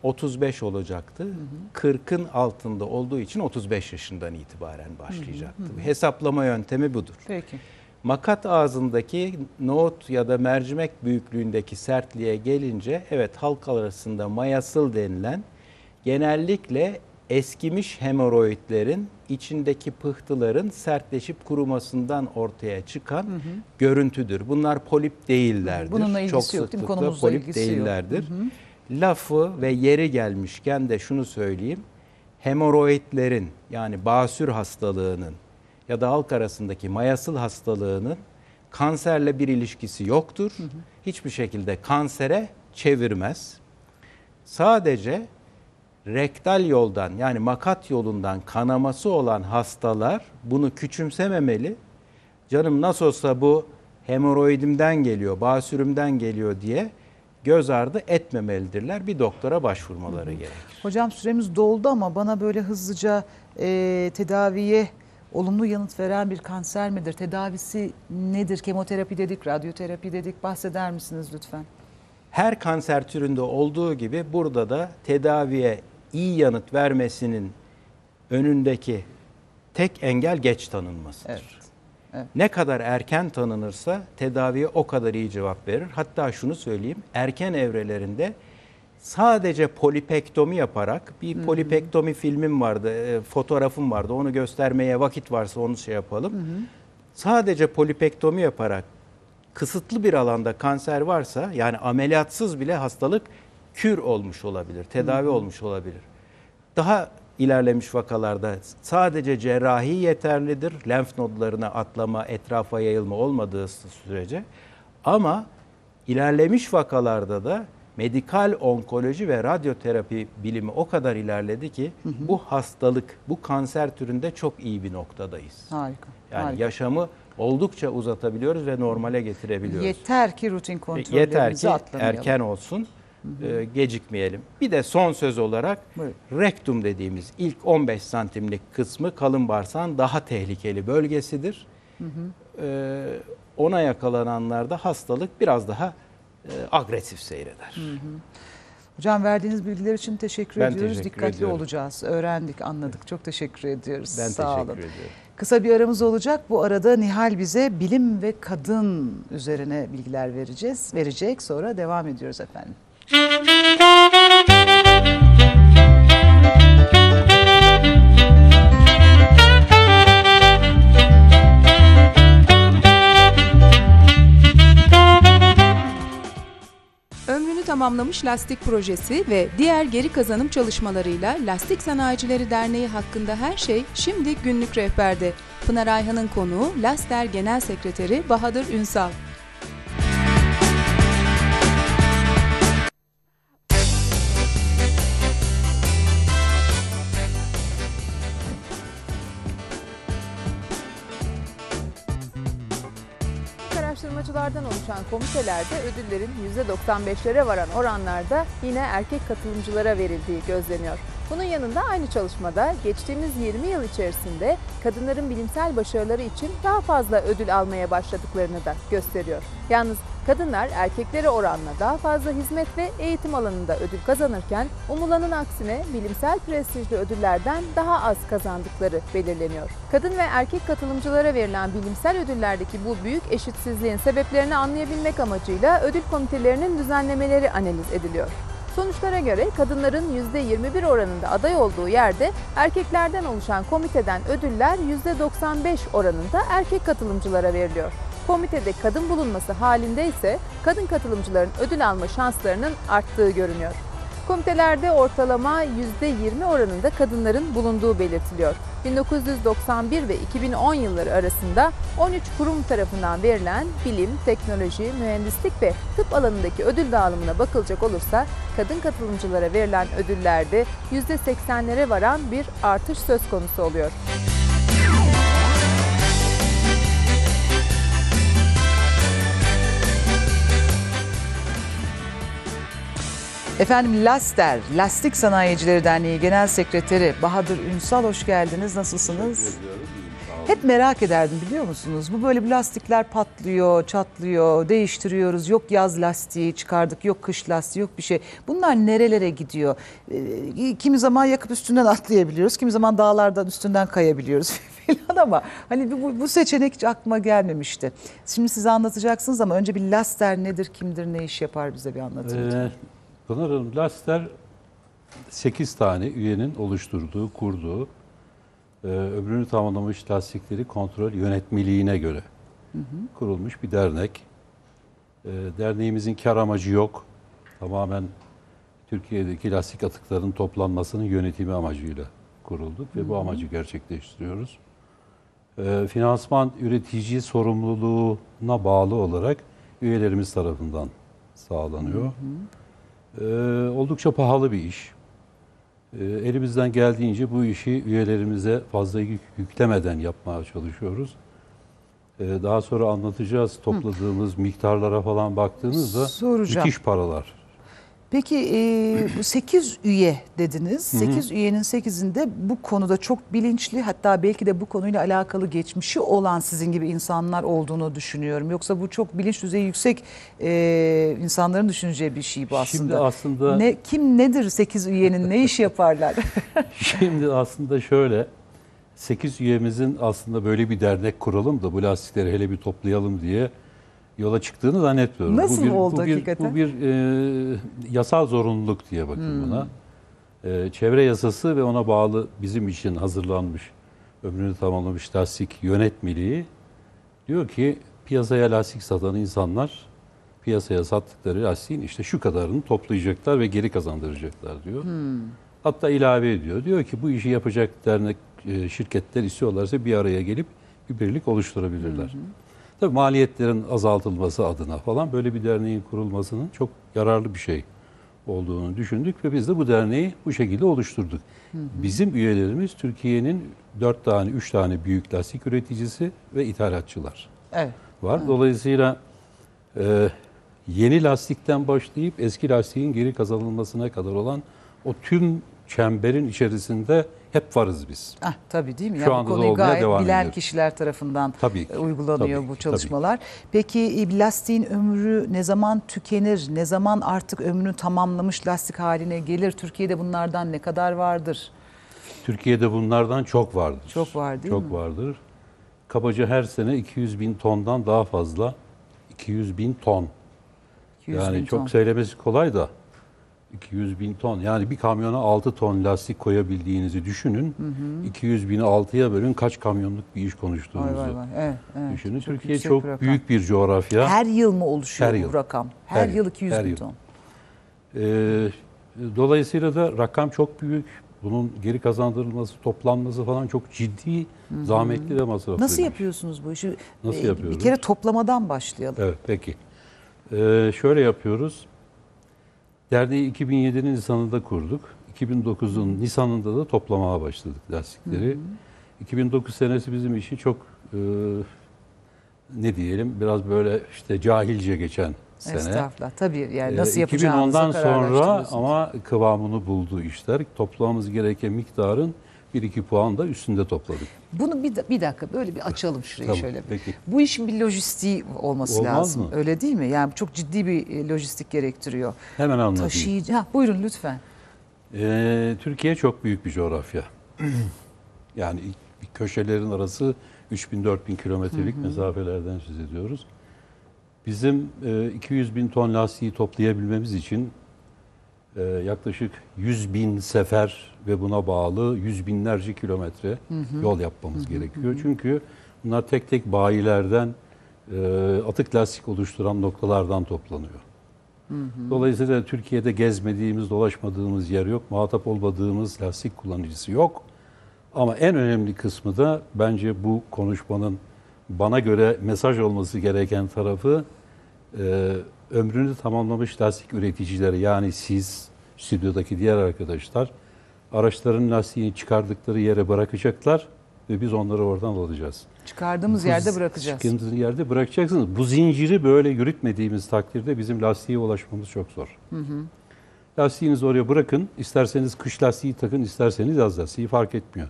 35 olacaktı. 40'ın altında olduğu için 35 yaşından itibaren başlayacaktı. Hı hı. Hesaplama yöntemi budur. Peki. Makat ağzındaki nohut ya da mercimek büyüklüğündeki sertliğe gelince, evet, halk arasında mayasıl denilen, genellikle eskimiş hemoroidlerin, içindeki pıhtıların sertleşip kurumasından ortaya çıkan, hı hı, görüntüdür. Bunlar polip değillerdir. Bununla ilgisi çok yok, değil mi? Konumuzla polip değillerdir. Hı hı. Lafı ve yeri gelmişken de şunu söyleyeyim. Hemoroidlerin, yani basür hastalığının ya da halk arasındaki mayasıl hastalığının kanserle bir ilişkisi yoktur. Hı hı. Hiçbir şekilde kansere çevirmez. Sadece rektal yoldan, yani makat yolundan kanaması olan hastalar bunu küçümsememeli. Canım nasıl olsa bu hemoroidimden geliyor, basürümden geliyor diye göz ardı etmemelidirler. Bir doktora başvurmaları, hı hı, gerekir. Hocam süremiz doldu ama bana böyle hızlıca tedaviye olumlu yanıt veren bir kanser midir? Tedavisi nedir? Kemoterapi dedik, radyoterapi dedik. Bahseder misiniz lütfen? Her kanser türünde olduğu gibi burada da tedaviye iyi yanıt vermesinin önündeki tek engel geç tanınmasıdır. Evet, evet. Ne kadar erken tanınırsa tedaviye o kadar iyi cevap verir. Hatta şunu söyleyeyim, erken evrelerinde sadece polipektomi yaparak, bir polipektomi filmim vardı, fotoğrafım vardı, onu göstermeye vakit varsa onu şey yapalım. Hı hı. Sadece polipektomi yaparak kısıtlı bir alanda kanser varsa, yani ameliyatsız bile hastalık kür olmuş olabilir, tedavi, hı, olmuş olabilir. Daha ilerlemiş vakalarda sadece cerrahi yeterlidir, lenf nodlarına atlama, etrafa yayılma olmadığı sürece. Ama ilerlemiş vakalarda da medikal onkoloji ve radyoterapi bilimi o kadar ilerledi ki, hı hı, bu hastalık, bu kanser türünde çok iyi bir noktadayız. Harika. Yani harika, yaşamı oldukça uzatabiliyoruz ve normale getirebiliyoruz. Yeter ki rutin kontrollerimizi atlamayalım. Yeter ki erken olsun, gecikmeyelim. Bir de son söz olarak, buyur, rektum dediğimiz ilk 15 santimlik kısmı kalın bağırsağın daha tehlikeli bölgesidir. Hı hı. Ona yakalananlarda hastalık biraz daha agresif seyreder. Hı hı. Hocam verdiğiniz bilgiler için teşekkür ediyoruz. Dikkatli olacağız. Öğrendik, anladık. Çok teşekkür ediyoruz. Sağ olun. Kısa bir aramız olacak. Bu arada Nihal bize bilim ve kadın üzerine bilgiler verecek. Sonra devam ediyoruz efendim. Tamamlamış lastik projesi ve diğer geri kazanım çalışmalarıyla Lastik Sanayicileri Derneği hakkında her şey şimdi Günlük Rehber'de. Pınar Ayhan'ın konuğu Laster Genel Sekreteri Bahadır Ünsal. Araştırmacılardan oluşan komitelerde ödüllerin %95'lere varan oranlarda yine erkek katılımcılara verildiği gözleniyor. Bunun yanında aynı çalışmada geçtiğimiz 20 yıl içerisinde kadınların bilimsel başarıları için daha fazla ödül almaya başladıklarını da gösteriyor. Yalnız kadınlar erkeklere oranla daha fazla hizmet ve eğitim alanında ödül kazanırken umulanın aksine bilimsel prestijli ödüllerden daha az kazandıkları belirleniyor. Kadın ve erkek katılımcılara verilen bilimsel ödüllerdeki bu büyük eşitsizliğin sebeplerini anlayabilmek amacıyla ödül komitelerinin düzenlemeleri analiz ediliyor. Sonuçlara göre kadınların %21 oranında aday olduğu yerde erkeklerden oluşan komiteden ödüller %95 oranında erkek katılımcılara veriliyor. Komitede kadın bulunması halinde ise kadın katılımcıların ödül alma şanslarının arttığı görünüyor. Komitelerde ortalama %20 oranında kadınların bulunduğu belirtiliyor. 1991 ve 2010 yılları arasında 13 kurum tarafından verilen bilim, teknoloji, mühendislik ve tıp alanındaki ödül dağılımına bakılacak olursa kadın katılımcılara verilen ödüllerde %80'lere varan bir artış söz konusu oluyor. Efendim Laster, Lastik Sanayicileri Derneği Genel Sekreteri Bahadır Ünsal, hoş geldiniz. Nasılsınız? Hep merak ederdim, biliyor musunuz? Bu böyle lastikler patlıyor, çatlıyor, değiştiriyoruz. Yok yaz lastiği çıkardık, yok kış lastiği, yok bir şey. Bunlar nerelere gidiyor? Kimi zaman yakıp üstünden atlayabiliyoruz, kimi zaman dağlardan üstünden kayabiliyoruz falan ama hani bu seçenek hiç aklıma gelmemişti. Şimdi size anlatacaksınız ama önce bir Laster nedir, kimdir, ne iş yapar bize bir anlatın. Pınar Hanım, Laster 8 tane üyenin oluşturduğu, kurduğu, ömrünü tamamlamış lastikleri kontrol yönetmeliğine göre kurulmuş bir dernek. Derneğimizin kar amacı yok. Tamamen Türkiye'deki lastik atıklarının toplanmasının yönetimi amacıyla kurulduk ve bu amacı gerçekleştiriyoruz. Finansman üretici sorumluluğuna bağlı olarak üyelerimiz tarafından sağlanıyor. Oldukça pahalı bir iş. Elimizden geldiğince bu işi üyelerimize fazla yüklemeden yapmaya çalışıyoruz. Daha sonra anlatacağız, topladığımız miktarlara falan baktığınızda müthiş paralar. Peki 8 üye dediniz. 8 üyenin 8'inde bu konuda çok bilinçli, hatta belki de bu konuyla alakalı geçmişi olan sizin gibi insanlar olduğunu düşünüyorum. Yoksa bu çok bilinç düzeyi yüksek insanların düşüneceği bir şey bu aslında. Şimdi aslında kim nedir 8 üyenin, ne iş yaparlar? Şimdi aslında şöyle, 8 üyemizin aslında böyle bir dernek kuralım da bu lastikleri hele bir toplayalım diye yola çıktığını zannetmiyorum. Bu bir yasal zorunluluk diye bakın buna. Çevre yasası ve ona bağlı bizim için hazırlanmış, ömrünü tamamlamış lastik yönetmeliği diyor ki piyasaya lastik satan insanlar piyasaya sattıkları lastiğin işte şu kadarını toplayacaklar ve geri kazandıracaklar diyor. Hatta ilave ediyor. Diyor ki bu işi yapacak dernek şirketler istiyorlarsa bir araya gelip bir birlik oluşturabilirler. Tabii maliyetlerin azaltılması adına falan böyle bir derneğin kurulmasının çok yararlı bir şey olduğunu düşündük ve biz de bu derneği bu şekilde oluşturduk. Bizim üyelerimiz Türkiye'nin 4 tane, 3 tane büyük lastik üreticisi ve ithalatçılar var. Dolayısıyla yeni lastikten başlayıp eski lastiğin geri kazanılmasına kadar olan o tüm çemberin içerisinde hep varız biz. Ah, tabii değil mi? Şu anda da olmaya devam ediyoruz. Bilen kişiler tarafından uygulanıyor bu çalışmalar. Peki lastiğin ömrü ne zaman tükenir? Ne zaman artık ömrünü tamamlamış lastik haline gelir? Türkiye'de bunlardan ne kadar vardır? Türkiye'de bunlardan çok vardır. Çok var değil mi? Çok vardır. Kabaca her sene 200.000 tondan daha fazla. 200.000 ton. Yani çok söylemesi kolay da 200.000 ton. Yani bir kamyona 6 ton lastik koyabildiğinizi düşünün. 200.000'i 6'ya bölün. Kaç kamyonluk bir iş konuştuğunuzu evet, düşünün. Çok Türkiye çok bir büyük bir coğrafya. Her yıl mı oluşuyor bu rakam? Her yıl 200.000 ton. Dolayısıyla da rakam çok büyük. Bunun geri kazandırılması, toplanması falan çok ciddi, zahmetli ve masraflı. Nasıl yapıyorsunuz bu işi? Nasıl yapıyoruz? Bir kere toplamadan başlayalım. Evet, peki. Şöyle yapıyoruz. Derneği 2007'nin Nisan'ında kurduk. 2009'un Nisan'ında da toplamaya başladık lastikleri. 2009 senesi bizim işi çok ne diyelim, biraz böyle işte cahilce geçen sene. Estağfurullah. Tabii yani nasıl yapacağımıza karar vermiştiniz. 2010'dan sonra ama kıvamını buldu işler. Toplamamız gereken miktarın 1-2 puan da üstünde topladık. Bunu bir dakika böyle bir açalım şurayı şöyle. Peki. Bu işin bir lojistiği olması lazım. Olmaz mı? Öyle değil mi? Yani çok ciddi bir lojistik gerektiriyor. Hemen anlatayım. Buyurun lütfen. Türkiye çok büyük bir coğrafya. Yani köşelerin arası 3000-4000 kilometrelik mesafelerden söz ediyoruz. Bizim 200.000 ton lastiği toplayabilmemiz için yaklaşık 100.000 sefer ve buna bağlı yüz binlerce kilometre yol yapmamız gerekiyor. Çünkü bunlar tek tek bayilerden, atık lastik oluşturan noktalardan toplanıyor. Dolayısıyla Türkiye'de gezmediğimiz, dolaşmadığımız yer yok. Muhatap olmadığımız lastik kullanıcısı yok. Ama en önemli kısmı da bence bu konuşmanın bana göre mesaj olması gereken tarafı ömrünü tamamlamış lastik üreticileri, yani siz, stüdyodaki diğer arkadaşlar, araçların lastiğini çıkardıkları yere bırakacaklar ve biz onları oradan alacağız. Çıkardığımız yerde bırakacağız. Çıkardığımız yerde bırakacaksınız. Bu zinciri böyle yürütmediğimiz takdirde bizim lastiğe ulaşmamız çok zor. Lastiğinizi oraya bırakın. İsterseniz kış lastiği takın, isterseniz yaz lastiği, fark etmiyor.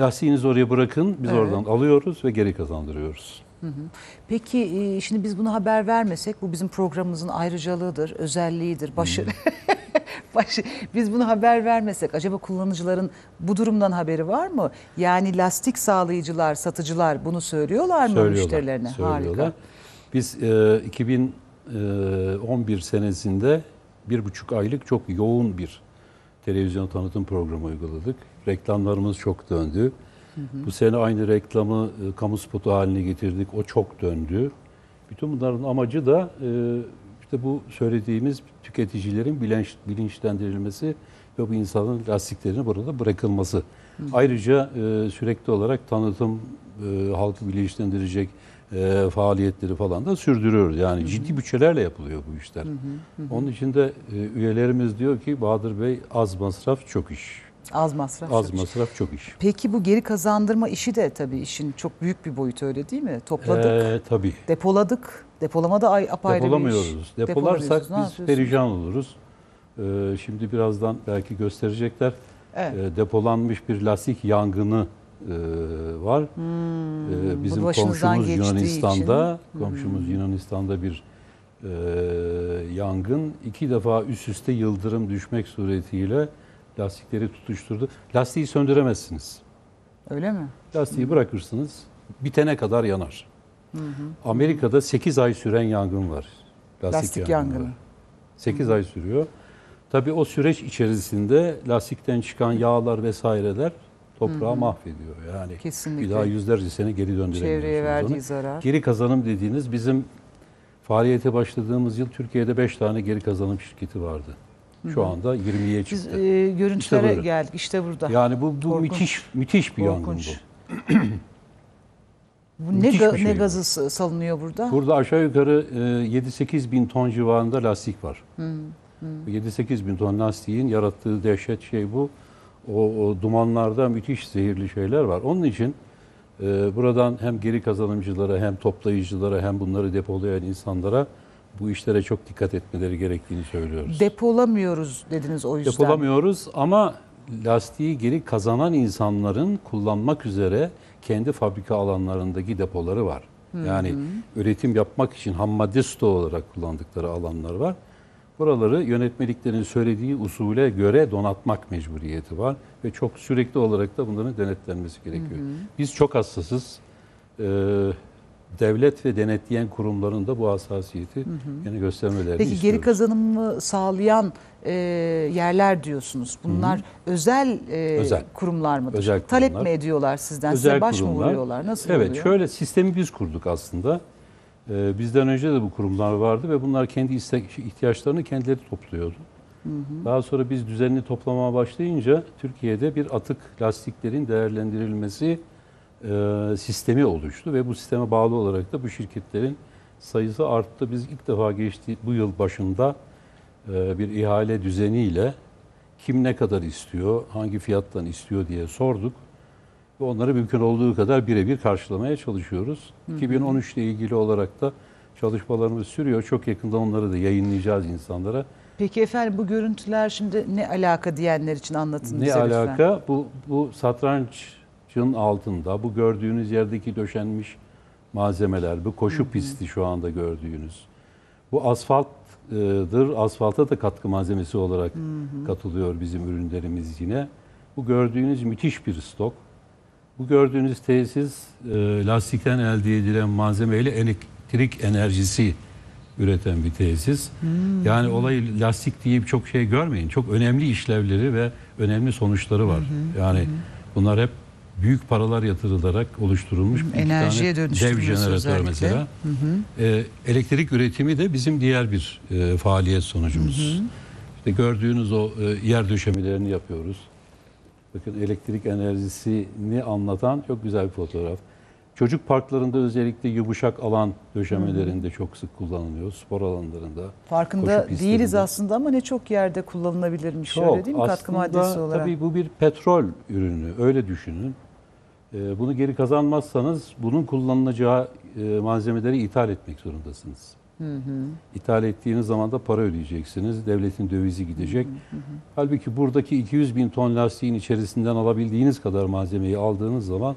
Lastiğinizi oraya bırakın, biz oradan alıyoruz ve geri kazandırıyoruz. Peki şimdi biz bunu haber vermesek, bu bizim programımızın ayrıcalığıdır, özelliğidir, başarı. Biz bunu haber vermesek acaba kullanıcıların bu durumdan haberi var mı? Yani lastik sağlayıcılar, satıcılar bunu söylüyorlar mı müşterilerine? Söylüyorlar. Harika. Biz 2011 senesinde 1,5 aylık çok yoğun bir televizyon tanıtım programı uyguladık. Reklamlarımız çok döndü. Bu sene aynı reklamı kamu spotu haline getirdik. O çok döndü. Bütün bunların amacı da işte bu söylediğimiz tüketicilerin bilinçlendirilmesi ve bu insanların lastiklerini burada bırakılması. Ayrıca sürekli olarak tanıtım, halkı bilinçlendirecek faaliyetleri falan da sürdürüyoruz. Yani ciddi bütçelerle yapılıyor bu işler. Onun için de üyelerimiz diyor ki Bahadır Bey, az masraf çok iş. Az masraf çok iş. Peki bu geri kazandırma işi de tabii işin çok büyük bir boyutu, öyle değil mi? Topladık, tabii. Depoladık. Depolama da apayrı bir iş. Depolarsak biz perişan oluruz. Şimdi birazdan belki gösterecekler. Depolanmış bir lastik yangını var. Bizim komşumuz Yunanistan'da bir yangın. 2 defa üst üste yıldırım düşmek suretiyle lastikleri tutuşturdu. Lastiği söndüremezsiniz. Öyle mi? Lastiği bırakırsınız, bitene kadar yanar. Amerika'da 8 ay süren yangın var. Lastik yangını. 8 ay sürüyor. Tabii o süreç içerisinde lastikten çıkan yağlar vesaireler toprağı mahvediyor. Yani bir daha yüzlerce sene geri döndüremiyorsunuz. Çevreye verdiği zarar. Geri kazanım dediğiniz, bizim faaliyete başladığımız yıl Türkiye'de 5 tane geri kazanım şirketi vardı. Şu anda 20'ye çıktı. Biz görüntülere geldik. İşte burada. Yani bu müthiş bir yangın bu. Ne gazı salınıyor burada? Burada aşağı yukarı 7-8 bin ton civarında lastik var. 7-8 bin ton lastiğin yarattığı dehşet şey bu. O dumanlarda müthiş zehirli şeyler var. Onun için buradan hem geri kazanımcılara, hem toplayıcılara, hem bunları depolayan insanlara bu işlere çok dikkat etmeleri gerektiğini söylüyoruz. Depolamıyoruz dediniz o yüzden. Depolamıyoruz ama lastiği geri kazanan insanların kullanmak üzere kendi fabrika alanlarındaki depoları var. Hı-hı. Yani üretim yapmak için ham madde stoğu olarak kullandıkları alanlar var. Buraları yönetmeliklerin söylediği usule göre donatmak mecburiyeti var. Ve çok sürekli olarak da bunların denetlenmesi gerekiyor. Hı hı. Biz çok hassasız. Devlet ve denetleyen kurumların da bu hassasiyeti yani göstermelerini Peki istiyoruz. Geri kazanımı sağlayan yerler diyorsunuz. Bunlar özel kurumlar mıdır? Özel kurumlar. Talep mi ediyorlar sizden? Özel size baş mı vuruyorlar? Nasıl oluyor? Evet, şöyle sistemi biz kurduk aslında. Bizden önce de bu kurumlar vardı ve bunlar kendi ihtiyaçlarını kendileri topluyordu. Hı hı. Daha sonra biz düzenli toplamaya başlayınca Türkiye'de bir atık lastiklerin değerlendirilmesi sistemi oluştu ve bu sisteme bağlı olarak da bu şirketlerin sayısı arttı. Biz ilk defa bu yıl başında bir ihale düzeniyle kim ne kadar istiyor, hangi fiyattan istiyor diye sorduk. Ve onları mümkün olduğu kadar birebir karşılamaya çalışıyoruz. Hı hı. 2013 ile ilgili olarak da çalışmalarımız sürüyor. Çok yakında onları da yayınlayacağız insanlara. Peki efendim bu görüntüler şimdi ne alaka diyenler için anlatın bize lütfen. Ne alaka? Bu satrançın altında, bu gördüğünüz yerdeki döşenmiş malzemeler, bu koşu pisti şu anda gördüğünüz. Bu asfalttır. Asfalta da katkı malzemesi olarak katılıyor bizim ürünlerimiz yine. Bu gördüğünüz müthiş bir stok. Bu gördüğünüz tesis lastikten elde edilen malzemeyle elektrik enerjisi üreten bir tesis. Yani olayı lastik deyip çok şey görmeyin. Çok önemli işlevleri ve önemli sonuçları var. Yani bunlar hep büyük paralar yatırılarak oluşturulmuş bir enerjiye dev jeneratör mesela. Elektrik üretimi de bizim diğer bir faaliyet sonucumuz. İşte gördüğünüz o yer döşemelerini yapıyoruz. Bakın elektrik enerjisini anlatan çok güzel bir fotoğraf. Çocuk parklarında özellikle yumuşak alan döşemelerinde çok sık kullanılıyor. Spor alanlarında. Farkında değiliz aslında ama ne çok yerde kullanılabilirmiş. Çok, öyle değil mi? Katkı maddesi olarak. Tabii bu bir petrol ürünü. Öyle düşünün. Bunu geri kazanmazsanız bunun kullanılacağı malzemeleri ithal etmek zorundasınız. İthal ettiğiniz zaman da para ödeyeceksiniz. Devletin dövizi gidecek. Halbuki buradaki 200.000 ton lastiğin içerisinden alabildiğiniz kadar malzemeyi aldığınız zaman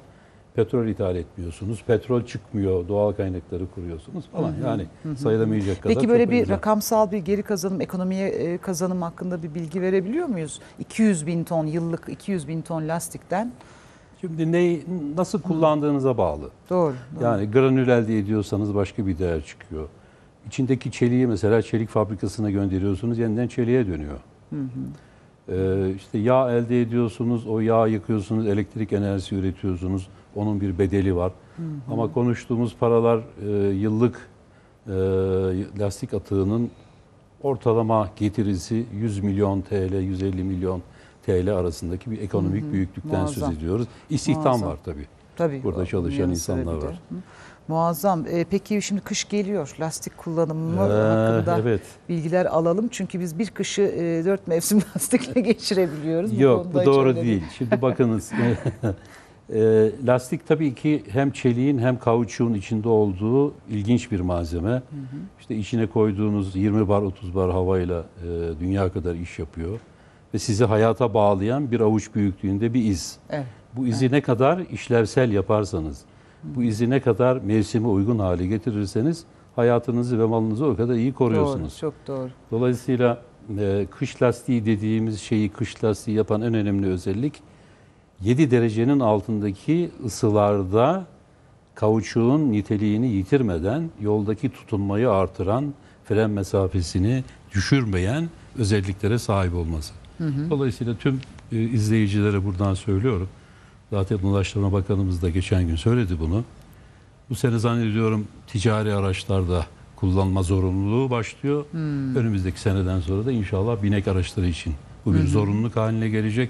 petrol ithal etmiyorsunuz. Petrol çıkmıyor. Doğal kaynakları kuruyorsunuz falan. Yani sayılamayacak kadar. Peki böyle bir rakamsal bir geri kazanım, ekonomiye kazanım hakkında bir bilgi verebiliyor muyuz? 200.000 ton yıllık 200.000 ton lastikten. Şimdi nasıl kullandığınıza bağlı. Doğru. Yani granül elde ediyorsanız başka bir değer çıkıyor. İçindeki çeliği mesela çelik fabrikasına gönderiyorsunuz, yeniden çeliğe dönüyor. İşte yağ elde ediyorsunuz, o yağı yakıyorsunuz, elektrik enerjisi üretiyorsunuz. Onun bir bedeli var. Ama konuştuğumuz paralar yıllık lastik atığının ortalama getirisi 100 milyon TL, 150 milyon TL arasındaki bir ekonomik büyüklükten söz ediyoruz. İstihdam var tabii. Burada çalışan insanlar var. Muazzam. Peki şimdi kış geliyor. Lastik kullanımı hakkında bilgiler alalım. Çünkü biz bir kışı 4 mevsim lastikle geçirebiliyoruz. Yok, bu doğru değil. Şimdi bakınız. Lastik tabii ki hem çeliğin hem kauçuğun içinde olduğu ilginç bir malzeme. İşte içine koyduğunuz 20 bar 30 bar havayla dünya kadar iş yapıyor. Ve sizi hayata bağlayan bir avuç büyüklüğünde bir iz. Bu izi ne kadar işlevsel yaparsanız, bu izi ne kadar mevsime uygun hale getirirseniz hayatınızı ve malınızı o kadar iyi koruyorsunuz. Doğru, çok doğru. Dolayısıyla kış lastiği dediğimiz şeyi kış lastiği yapan en önemli özellik 7 derecenin altındaki ısılarda kauçuğun niteliğini yitirmeden yoldaki tutunmayı artıran, fren mesafesini düşürmeyen özelliklere sahip olması. Dolayısıyla tüm izleyicilere buradan söylüyorum. Zaten Ulaştırma Bakanımız da geçen gün söyledi bunu. Bu sene zannediyorum ticari araçlarda kullanma zorunluluğu başlıyor. Önümüzdeki seneden sonra da inşallah binek araçları için bu bir zorunluluk haline gelecek.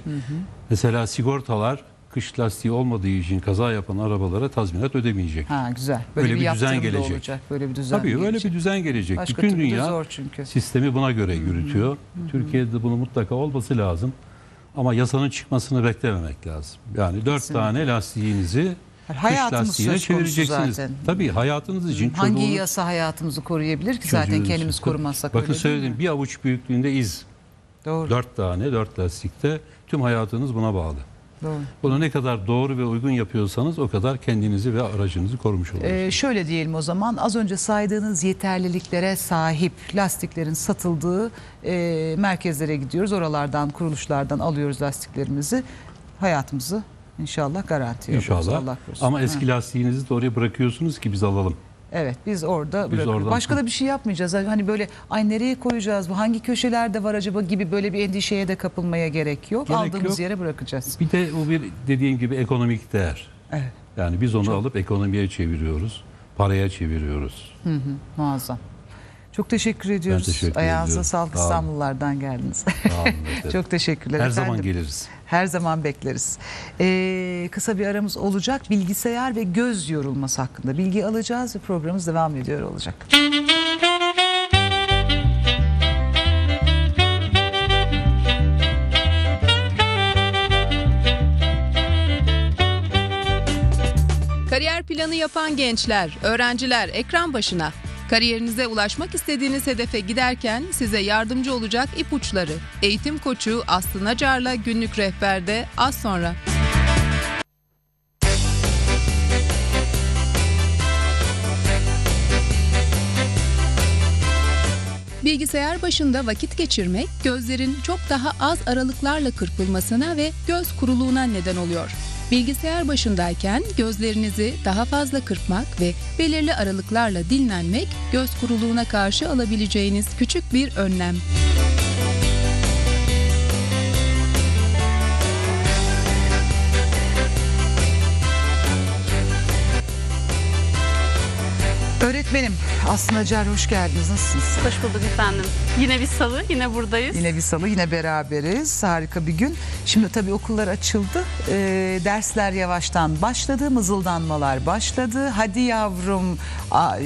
Mesela sigortalar kış lastiği olmadığı için kaza yapan arabalara tazminat ödemeyecek. Güzel. Böyle bir düzen gelecek. Böyle bir düzen gelecek. Tabii böyle bir düzen gelecek. Başka bütün dünya sistemi buna göre yürütüyor. Türkiye'de bunu mutlaka olması lazım. Ama yasanın çıkmasını beklememek lazım. Yani 4 tane lastiğinizi kış lastiğine çevireceksiniz. Tabii hayatınız için. Hangi yasa hayatımızı koruyabilir ki zaten kendimiz korumazsak? Bakın söyledim bir avuç büyüklüğünde iz. Doğru. 4 lastikte tüm hayatınız buna bağlı. Doğru. Bunu ne kadar doğru ve uygun yapıyorsanız o kadar kendinizi ve aracınızı korumuş olursunuz. Şöyle diyelim o zaman, az önce saydığınız yeterliliklere sahip lastiklerin satıldığı merkezlere gidiyoruz. Oralardan, kuruluşlardan alıyoruz lastiklerimizi. Hayatımızı inşallah garanti yapıyoruz. İnşallah. Ama eski lastiğinizi de oraya bırakıyorsunuz ki biz alalım. Evet, biz orada bırakıyoruz. Başka da bir şey yapmayacağız. Hani böyle ay nereye koyacağız, bu hangi köşelerde var acaba gibi böyle bir endişeye de kapılmaya gerek yok. Aldığımız yere bırakacağız. Bir de bu bir dediğim gibi ekonomik değer. Evet. Yani biz onu alıp ekonomiye çeviriyoruz, paraya çeviriyoruz. Hı hı, muazzam. Çok teşekkür ediyoruz. Ayağınıza sağlık, İstanbullulardan geldiniz. Çok teşekkürler. Her zaman geliriz. Her zaman bekleriz. Kısa bir aramız olacak. Bilgisayar ve göz yorulması hakkında bilgi alacağız ve programımız devam ediyor olacak. Kariyer planı yapan gençler, öğrenciler ekran başına. Kariyerinize ulaşmak istediğiniz hedefe giderken size yardımcı olacak ipuçları. Eğitim koçu Aslı Nacar'la Günlük Rehber'de az sonra. Bilgisayar başında vakit geçirmek gözlerin çok daha az aralıklarla kırpılmasına ve göz kuruluğuna neden oluyor. Bilgisayar başındayken gözlerinizi daha fazla kırpmak ve belirli aralıklarla dinlenmek göz kuruluğuna karşı alabileceğiniz küçük bir önlem. Öğretmenim Aslı Nacar, hoş geldiniz. Nasılsınız? Hoş bulduk efendim. Yine bir salı, yine buradayız. Yine bir salı, yine beraberiz. Harika bir gün. Şimdi tabii okullar açıldı. Dersler yavaştan başladı. Mızıldanmalar başladı. Hadi yavrum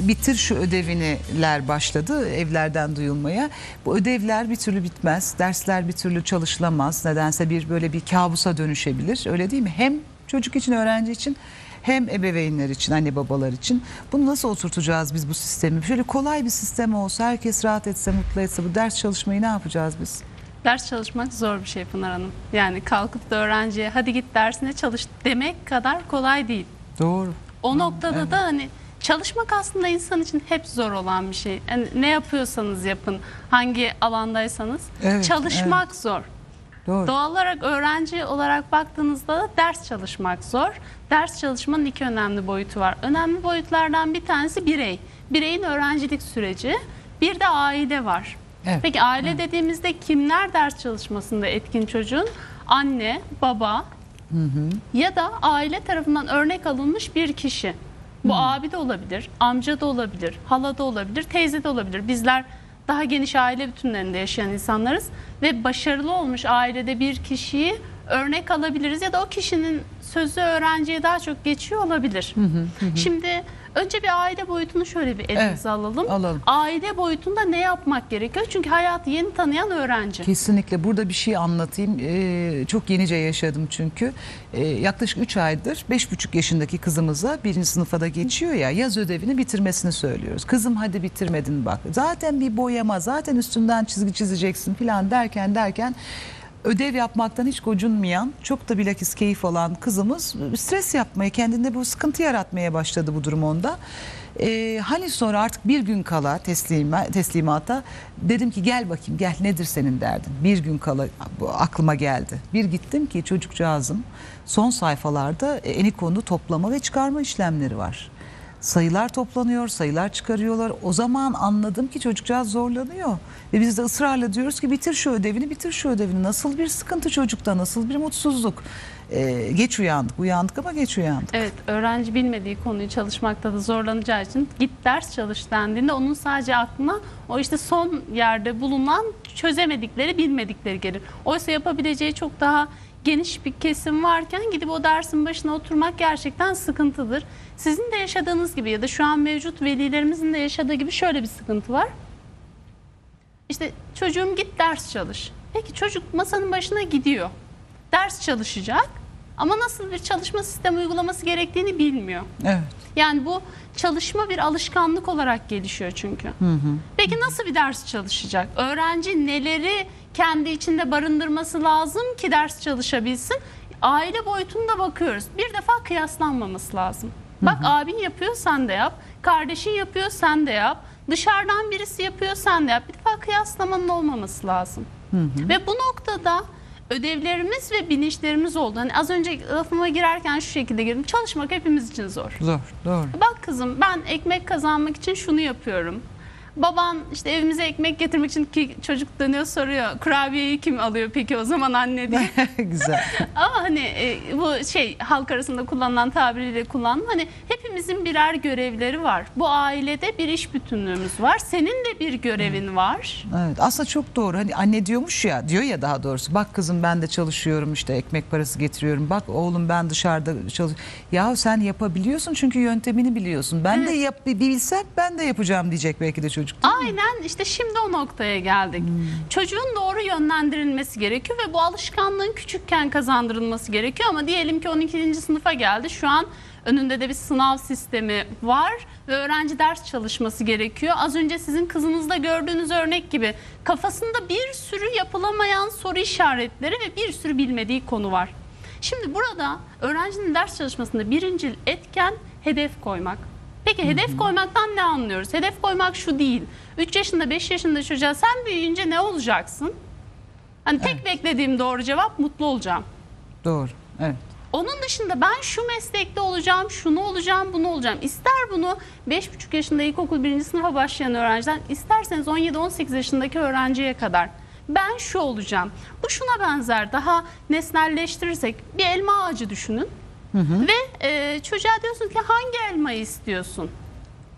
bitir şu ödeviniler başladı evlerden duyulmaya. Bu ödevler bir türlü bitmez. Dersler bir türlü çalışılamaz. Nedense bir böyle bir kabusa dönüşebilir. Öyle değil mi? Hem çocuk için, öğrenci için, hem ebeveynler için, anne babalar için. Bunu nasıl oturtacağız biz bu sistemi? Şöyle kolay bir sistem olsa, herkes rahat etse, mutlu etse, bu ders çalışmayı ne yapacağız biz? Ders çalışmak zor bir şey Pınar Hanım. Yani kalkıp da öğrenciye hadi git dersine çalış demek kadar kolay değil. Doğru. O noktada da hani çalışmak aslında insan için hep zor olan bir şey. Yani ne yapıyorsanız yapın, hangi alandaysanız çalışmak zor. Doğru. Doğal olarak öğrenci olarak baktığınızda da ders çalışmak zor. Ders çalışmanın iki önemli boyutu var. Önemli boyutlardan bir tanesi birey. Bireyin öğrencilik süreci. Bir de aile var. Evet. Peki aile dediğimizde kimler ders çalışmasında etkin çocuğun? Anne, baba ya da aile tarafından örnek alınmış bir kişi. Bu abi de olabilir, amca da olabilir, hala da olabilir, teyze de olabilir. Bizler daha geniş aile bütünlerinde yaşayan insanlarız ve başarılı olmuş ailede bir kişiyi örnek alabiliriz ya da o kişinin sözü öğrenciye daha çok geçiyor olabilir. Şimdi önce bir aile boyutunu şöyle bir elimize alalım. Aile boyutunda ne yapmak gerekiyor? Çünkü hayatı yeni tanıyan öğrenci. Kesinlikle. Burada bir şey anlatayım. Çok yenice yaşadım çünkü. Yaklaşık 3 aydır 5,5 yaşındaki kızımıza, 1. sınıfa da geçiyor ya, yaz ödevini bitirmesini söylüyoruz. Kızım hadi bitirmedin bak. Zaten bir boyama, zaten üstünden çizgi çizeceksin falan derken ödev yapmaktan hiç gocunmayan, çok da bilakis keyif alan kızımız stres yapmaya, kendinde bu sıkıntı yaratmaya başladı bu durum onda. Hani sonra artık bir gün kala teslimata dedim ki gel bakayım, gel nedir senin derdin? Bir gün kala aklıma geldi. Bir gittim ki çocukcağızım son sayfalarda Enikon'u toplama ve çıkarma işlemleri var. Sayılar toplanıyor, sayılar çıkarıyorlar. O zaman anladım ki çocukcağız zorlanıyor. Ve biz de ısrarla diyoruz ki bitir şu ödevini, bitir şu ödevini. Nasıl bir sıkıntı çocukta, nasıl bir mutsuzluk. Geç uyandık ama geç uyandık. Evet, öğrenci bilmediği konuyu çalışmakta da zorlanacağı için git ders çalış dendiğinde onun sadece aklına o işte son yerde bulunan çözemedikleri, bilmedikleri gelir. Oysa yapabileceği çok daha geniş bir kesim varken gidip o dersin başına oturmak gerçekten sıkıntıdır. Sizin de yaşadığınız gibi ya da şu an mevcut velilerimizin de yaşadığı gibi şöyle bir sıkıntı var. İşte çocuğum git ders çalış. Peki çocuk masanın başına gidiyor. Ders çalışacak ama nasıl bir çalışma sistemi uygulaması gerektiğini bilmiyor. Evet. Yani bu çalışma bir alışkanlık olarak gelişiyor çünkü. Peki nasıl bir ders çalışacak? Öğrenci neleri kendi içinde barındırması lazım ki ders çalışabilsin. Aile boyutunda bakıyoruz. Bir defa kıyaslanmaması lazım. Bak, hı hı, abin yapıyor sen de yap. Kardeşin yapıyor sen de yap. Dışarıdan birisi yapıyor sen de yap. Bir defa kıyaslamanın olmaması lazım. Hı hı. Ve bu noktada ödevlerimiz ve bilinçlerimiz oldu. Hani az önce lafıma girerken şu şekilde girdim. Çalışmak hepimiz için zor. Zor, doğru. Bak kızım, ben ekmek kazanmak için şunu yapıyorum. Baban işte evimize ekmek getirmek için, ki çocuk dönüyor soruyor, kurabiyeyi kim alıyor peki o zaman anne diye. Güzel. Ama hani bu şey, halk arasında kullanılan tabiriyle kullandım. Hani hepimizin birer görevleri var. Bu ailede bir iş bütünlüğümüz var. Senin de bir görevin var. Evet, aslında çok doğru. Hani anne diyormuş ya, diyor ya daha doğrusu. Bak kızım ben de çalışıyorum, işte ekmek parası getiriyorum. Bak oğlum ben dışarıda çalışıyorum. Ya sen yapabiliyorsun çünkü yöntemini biliyorsun. Ben, evet, de bilsek ben de yapacağım diyecek belki de çocuk. Aynen, işte şimdi o noktaya geldik. Hmm. Çocuğun doğru yönlendirilmesi gerekiyor ve bu alışkanlığın küçükken kazandırılması gerekiyor. Ama diyelim ki 12. sınıfa geldi. Şu an önünde de bir sınav sistemi var ve öğrenci ders çalışması gerekiyor. Az önce sizin kızınızda gördüğünüz örnek gibi kafasında bir sürü yapılamayan soru işaretleri ve bir sürü bilmediği konu var. Şimdi burada öğrencinin ders çalışmasında birincil etken hedef koymak. Peki hedef koymaktan ne anlıyoruz? Hedef koymak şu değil. 3 yaşında 5 yaşında çocuğa sen büyüyünce ne olacaksın? Hani tek, evet, beklediğim doğru cevap mutlu olacağım. Doğru. Evet. Onun dışında ben şu meslekte olacağım, şunu olacağım, bunu olacağım. İster bunu 5,5 yaşında ilkokul 1. sınıfa başlayan öğrenciden, isterseniz 17-18 yaşındaki öğrenciye kadar. Ben şu olacağım. Bu şuna benzer, daha nesnelleştirirsek bir elma ağacı düşünün. Hı hı. Ve çocuğa diyorsun ki hangi elmayı istiyorsun?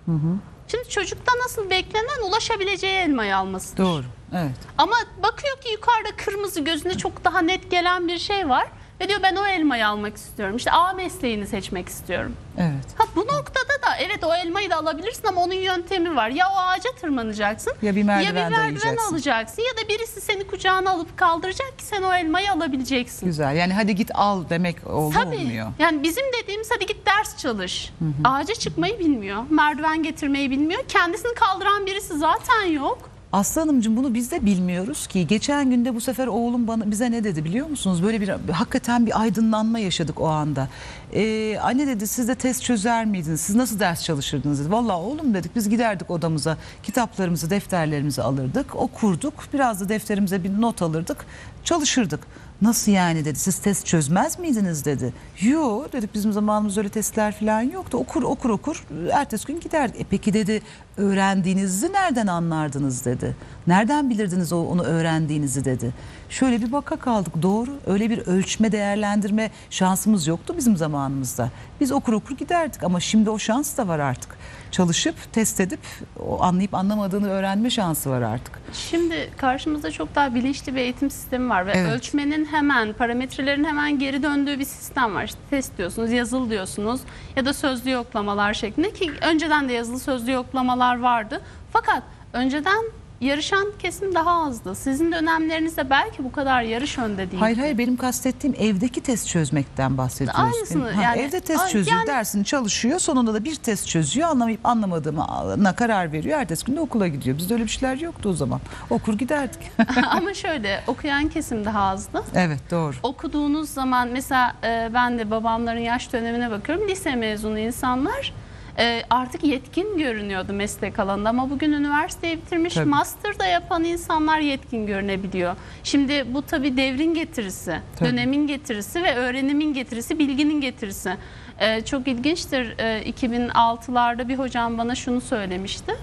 Hı hı. Şimdi çocukta nasıl beklenen ulaşabileceği elmayı almasıdır. Doğru, evet. Ama bakıyor ki yukarıda kırmızı, gözünde çok daha net gelen bir şey var. Ve diyor ben o elmayı almak istiyorum. İşte A mesleğini seçmek istiyorum. Evet. Ha, bu noktada da evet o elmayı da alabilirsin ama onun yöntemi var. Ya o ağaca tırmanacaksın ya bir merdiven alacaksın ya da birisi seni kucağına alıp kaldıracak ki sen o elmayı alabileceksin. Güzel, yani hadi git al demek olmuyor. Yani bizim dediğimiz hadi git ders çalış. Hı hı. Ağaca çıkmayı bilmiyor, merdiven getirmeyi bilmiyor. Kendisini kaldıran birisi zaten yok. Aslı Hanımcığım bunu biz de bilmiyoruz ki. Geçen günde bu sefer oğlum bize ne dedi biliyor musunuz? Böyle bir hakikaten bir aydınlanma yaşadık o anda. Anne dedi siz de test çözer miydiniz? Siz nasıl ders çalışırdınız dedi. Vallahi oğlum dedik biz giderdik odamıza, kitaplarımızı, defterlerimizi alırdık, okurduk. Biraz da defterimize bir not alırdık, çalışırdık. Nasıl yani dedi, siz test çözmez miydiniz dedi. Yok dedik, bizim zamanımız öyle testler falan yoktu. Okur ertesi gün giderdik. Peki dedi öğrendiğinizi nereden anlardınız dedi. Nereden bilirdiniz onu öğrendiğinizi dedi. Şöyle bir baka kaldık, doğru, öyle bir ölçme değerlendirme şansımız yoktu bizim zamanımızda. Biz okur giderdik ama şimdi o şans da var artık. Çalışıp test edip o anlayıp anlamadığını öğrenme şansı var artık. Şimdi karşımızda çok daha bilinçli bir eğitim sistemi var ve, evet, ölçmenin hemen, parametrelerin hemen geri döndüğü bir sistem var. İşte test diyorsunuz, yazılı diyorsunuz ya da sözlü yoklamalar şeklinde, ki önceden de yazılı sözlü yoklamalar vardı. Fakat önceden yarışan kesim daha azdı. Sizin dönemlerinizde belki bu kadar yarış önde değil. Hayır, benim kastettiğim evdeki test çözmekten bahsediyoruz. Aynısını yani, evde test çözüyor, yani, dersini çalışıyor, sonunda da bir test çözüyor, anlamayıp anlamadığına karar veriyor, ertesi gün de okula gidiyor. Bizde öyle bir şeyler yoktu o zaman. Okur giderdik. Ama şöyle, okuyan kesim daha azdı. Evet, doğru. Okuduğunuz zaman mesela ben de babamların yaş dönemine bakıyorum, lise mezunu insanlar artık yetkin görünüyordu meslek alanında ama bugün üniversiteyi bitirmiş, tabii, master da yapan insanlar yetkin görünebiliyor. Şimdi bu tabii devrin getirisi, tabii, dönemin getirisi ve öğrenimin getirisi, bilginin getirisi. Çok ilginçtir, 2006'larda bir hocam bana şunu söylemişti.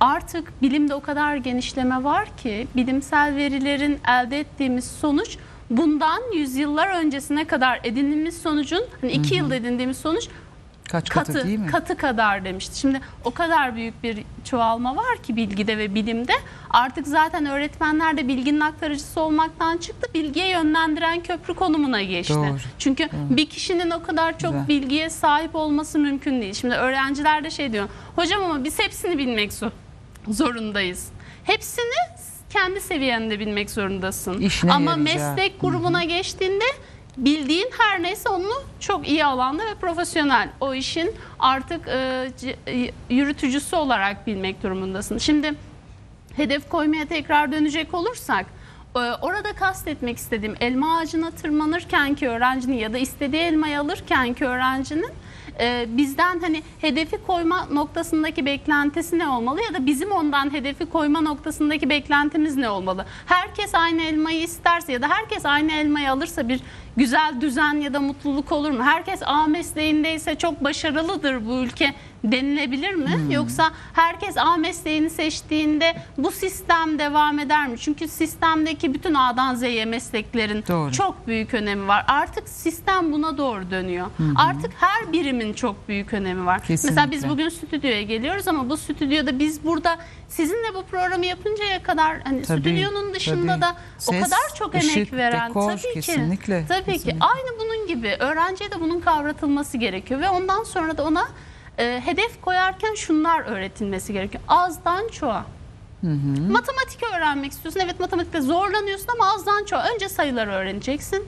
Artık bilimde o kadar genişleme var ki bilimsel verilerin elde ettiğimiz sonuç bundan yüzyıllar öncesine kadar edindiğimiz sonucun, hani 2 yılda edindiğimiz sonuç Kaç katı değil mi? Katı kadar demişti. Şimdi o kadar büyük bir çoğalma var ki bilgide ve bilimde. Artık zaten öğretmenler de bilginin aktarıcısı olmaktan çıktı. Bilgiye yönlendiren köprü konumuna geçti. Doğru. Çünkü, doğru, bir kişinin o kadar çok, güzel, bilgiye sahip olması mümkün değil. Şimdi öğrenciler de şey diyor. Hocam ama biz hepsini bilmek zorundayız. Hepsini kendi seviyende bilmek zorundasın. İşine ama meslek grubuna geçtiğinde bildiğin her neyse onu çok iyi alanda ve profesyonel, o işin artık yürütücüsü olarak bilmek durumundasın. Şimdi hedef koymaya tekrar dönecek olursak, orada kastetmek istediğim, elma ağacına tırmanırkenki öğrencinin ya da istediği elmayı alırkenki öğrencinin bizden hani hedefi koyma noktasındaki beklentisi ne olmalı ya da bizim ondan hedefi koyma noktasındaki beklentimiz ne olmalı? Herkes aynı elmayı isterse ya da herkes aynı elmayı alırsa bir güzel düzen ya da mutluluk olur mu? Herkes A mesleğindeyse çok başarılıdır bu ülke denilebilir mi? Yoksa herkes A mesleğini seçtiğinde bu sistem devam eder mi? Çünkü sistemdeki bütün A'dan Z'ye mesleklerin çok büyük önemi var. Artık sistem buna doğru dönüyor. Artık her birimin çok büyük önemi var. Kesinlikle. Mesela biz bugün stüdyoya geliyoruz ama bu stüdyoda biz burada sizinle bu programı yapıncaya kadar hani stüdyonun dışında da ses, o kadar çok emek ışık, veren dekor, tabii ki aynı bunun gibi öğrenciye de bunun kavratılması gerekiyor ve ondan sonra da ona hedef koyarken şunlar öğretilmesi gerekiyor. Azdan çoğa. Matematik öğrenmek istiyorsun. Evet, matematikte zorlanıyorsun ama azdan çoğa. Önce sayıları öğreneceksin.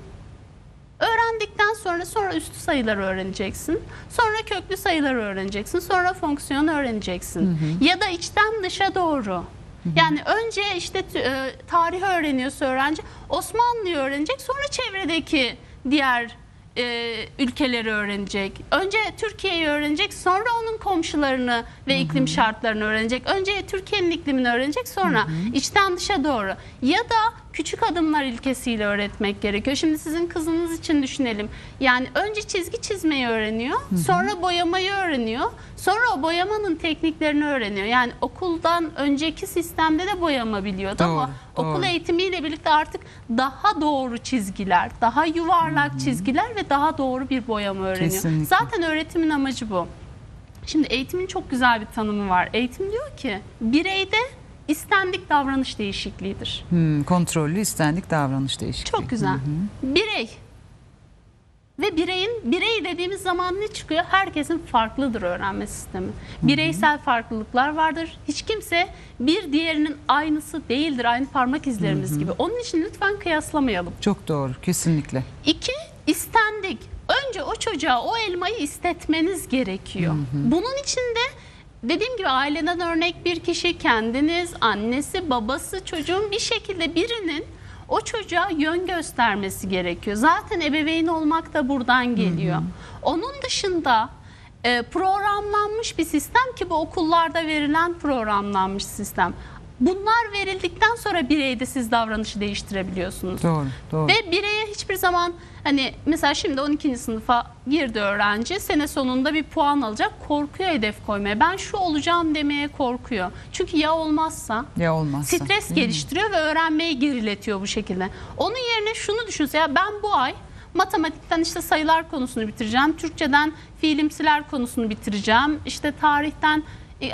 Öğrendikten sonra üstü sayıları öğreneceksin. Sonra köklü sayıları öğreneceksin. Sonra fonksiyonu öğreneceksin. Ya da içten dışa doğru. Yani önce işte tarihi öğreniyorsa öğrenci Osmanlı'yı öğrenecek. Sonra çevredeki diğer ülkeleri öğrenecek. Önce Türkiye'yi öğrenecek, sonra onun komşularını ve iklim şartlarını öğrenecek. Önce Türkiye'nin iklimini öğrenecek, sonra içten dışa doğru. Ya da küçük adımlar ilkesiyle öğretmek gerekiyor. Şimdi sizin kızınız için düşünelim. Yani önce çizgi çizmeyi öğreniyor, sonra boyamayı öğreniyor, sonra o boyamanın tekniklerini öğreniyor. Yani okuldan önceki sistemde de boyama biliyordu ama okul eğitimiyle birlikte artık daha doğru çizgiler, daha yuvarlak çizgiler ve daha doğru bir boyama öğreniyor. Kesinlikle. Zaten öğretimin amacı bu. Şimdi eğitimin çok güzel bir tanımı var. Eğitim diyor ki bireyde istendik davranış değişikliğidir. Kontrollü istendik davranış değişikliği. Çok güzel. Birey. Ve birey dediğimiz zaman ne çıkıyor? Herkesin farklıdır öğrenme sistemi. Bireysel farklılıklar vardır. Hiç kimse bir diğerinin aynısı değildir. Aynı parmak izlerimiz gibi. Onun için lütfen kıyaslamayalım. Çok doğru. Kesinlikle. İki, istendik. Önce o çocuğa o elmayı istetmeniz gerekiyor. Bunun için de dediğim gibi aileden örnek bir kişi, kendiniz, annesi, babası, çocuğun bir şekilde birinin o çocuğa yön göstermesi gerekiyor. Zaten ebeveyn olmak da buradan geliyor. Onun dışında programlanmış bir sistem ki bu okullarda verilen programlanmış sistem. Bunlar verildikten sonra bireyde siz davranışı değiştirebiliyorsunuz. Doğru. Ve bireye hiçbir zaman hani mesela şimdi 12. sınıfa girdi öğrenci, sene sonunda bir puan alacak, korkuyor hedef koymaya. Ben şu olacağım demeye korkuyor. Çünkü ya olmazsa stres geliştiriyor ve öğrenmeyi geriletiyor bu şekilde. Onun yerine şunu düşünse, ya ben bu ay matematikten işte sayılar konusunu bitireceğim, Türkçeden fiilimsiler konusunu bitireceğim, işte tarihten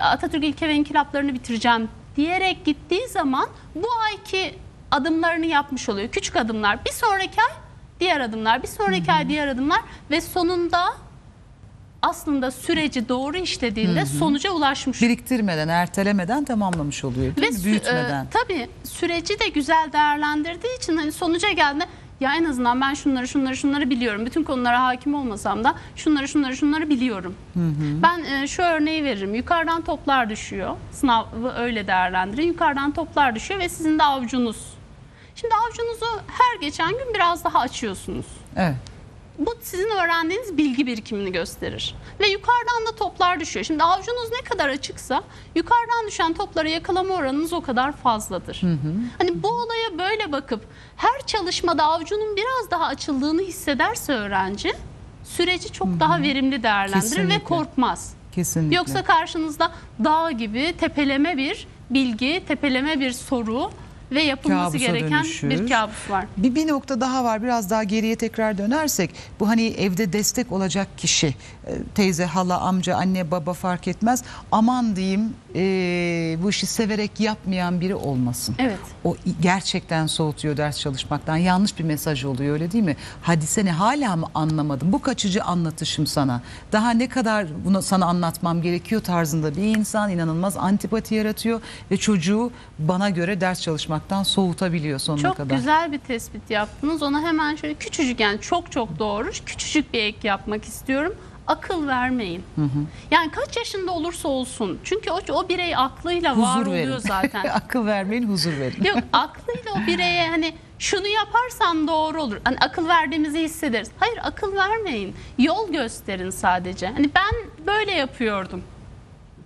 Atatürk ilke ve inkılaplarını bitireceğim diyerek gittiği zaman bu ayki adımlarını yapmış oluyor. Küçük adımlar, bir sonraki ay diğer adımlar, bir sonraki ay diğer adımlar ve sonunda aslında süreci doğru işlediğinde sonuca ulaşmış. Biriktirmeden, ertelemeden tamamlamış oluyor. Ve büyütmeden. Tabii süreci de güzel değerlendirdiği için hani sonuca geldiğinde ya en azından ben şunları biliyorum. Bütün konulara hakim olmasam da şunları biliyorum. Ben şu örneği veririm. Yukarıdan toplar düşüyor. Sınavı öyle değerlendirin. Yukarıdan toplar düşüyor ve sizin de avucunuz. Şimdi avucunuzu her geçen gün biraz daha açıyorsunuz. Evet. Bu sizin öğrendiğiniz bilgi birikimini gösterir. Ve yukarıdan da toplar düşüyor. Şimdi avucunuz ne kadar açıksa yukarıdan düşen topları yakalama oranınız o kadar fazladır. Hani bu olaya böyle bakıp her çalışmada avucunun biraz daha açıldığını hissederse öğrenci süreci çok daha verimli değerlendirir. Kesinlikle. Ve korkmaz. Kesinlikle. Yoksa karşınızda dağ gibi tepeleme bir bilgi, tepeleme bir soru ve yapılması gereken bir kabus var. Bir nokta daha var, biraz daha geriye tekrar dönersek bu hani evde destek olacak kişi, teyze, hala, amca, anne, baba fark etmez, aman diyeyim bu işi severek yapmayan biri olmasın. Evet. O gerçekten soğutuyor ders çalışmaktan, yanlış bir mesaj oluyor, öyle değil mi? Hadi seni hala mı anlamadım, bu kaçıcı anlatışım sana, daha ne kadar bunu sana anlatmam gerekiyor tarzında bir insan inanılmaz antipati yaratıyor ve çocuğu bana göre ders çalışmaktan soğutabiliyor sonuna kadar. Çok güzel bir tespit yaptınız, ona hemen şöyle küçücük, yani çok doğru, küçücük bir ek yapmak istiyorum. akıl vermeyin. Hı hı. Yani kaç yaşında olursa olsun. Çünkü o birey aklıyla huzur var verin. Oluyor zaten. Akıl vermeyin, huzur verin. Yok, aklıyla o bireye hani şunu yaparsan doğru olur. Hani akıl verdiğimizi hissederiz. Hayır, akıl vermeyin. Yol gösterin sadece. Hani ben böyle yapıyordum.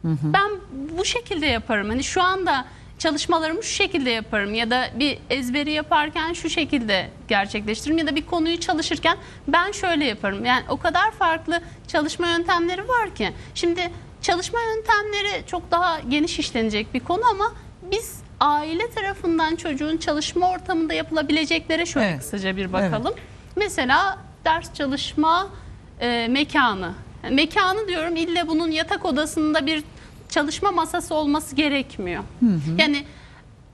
Hı hı. Ben bu şekilde yaparım. Hani şu anda çalışmalarımı şu şekilde yaparım ya da bir ezberi yaparken şu şekilde gerçekleştiririm ya da bir konuyu çalışırken ben şöyle yaparım. Yani o kadar farklı çalışma yöntemleri var ki. Şimdi çalışma yöntemleri çok daha geniş işlenecek bir konu ama biz aile tarafından çocuğun çalışma ortamında yapılabileceklere şöyle evet. kısaca bir bakalım. Evet. Mesela ders çalışma mekanı. Mekanı diyorum, illa bunun yatak odasında bir çalışma masası olması gerekmiyor. Hı hı. Yani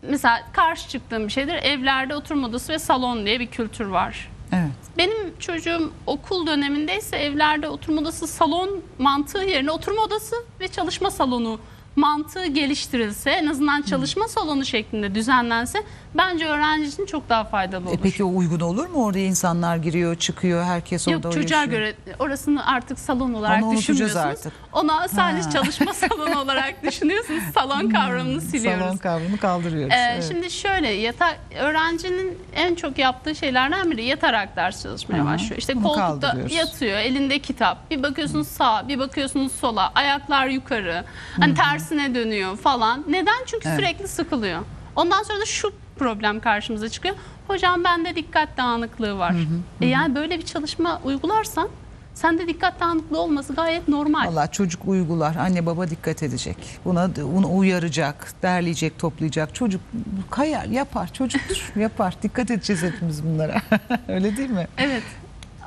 mesela karşı çıktığım bir şeydir. Evlerde oturma odası ve salon diye bir kültür var. Evet. Benim çocuğum okul dönemindeyse evlerde oturma odası, salon mantığı yerine oturma odası ve çalışma salonu mantığı geliştirilse, en azından çalışma salonu şeklinde düzenlense bence öğrenci için çok daha faydalı olur. Peki o uygun olur mu? Orada insanlar giriyor, çıkıyor, herkes orada uyuşuyor. Yok, çocuğa göre orasını artık salon olarak düşünmüyorsunuz. Artık. Ona sadece çalışma salonu olarak düşünüyorsunuz. Salon kavramını siliyoruz. Salon kavramını kaldırıyoruz. Evet. Şimdi şöyle, öğrencinin en çok yaptığı şeylerden biri yatarak ders çalışmaya başlıyor. İşte koltukta yatıyor, elinde kitap. Bir bakıyorsunuz sağa, bir bakıyorsunuz sola. Ayaklar yukarı. Hani tersine dönüyor falan. Neden? Çünkü evet. sürekli sıkılıyor. Ondan sonra da şu problem karşımıza çıkıyor. Hocam bende dikkat dağınıklığı var. Hı hı, hı. Yani böyle bir çalışma uygularsan sende dikkat dağınıklığı olması gayet normal. Vallahi çocuk uygular. Anne baba dikkat edecek. Buna uyaracak, derleyecek, toplayacak. Çocuk kayar, yapar. Çocuktur, yapar. Dikkat edeceğiz hepimiz bunlara. Öyle değil mi? Evet.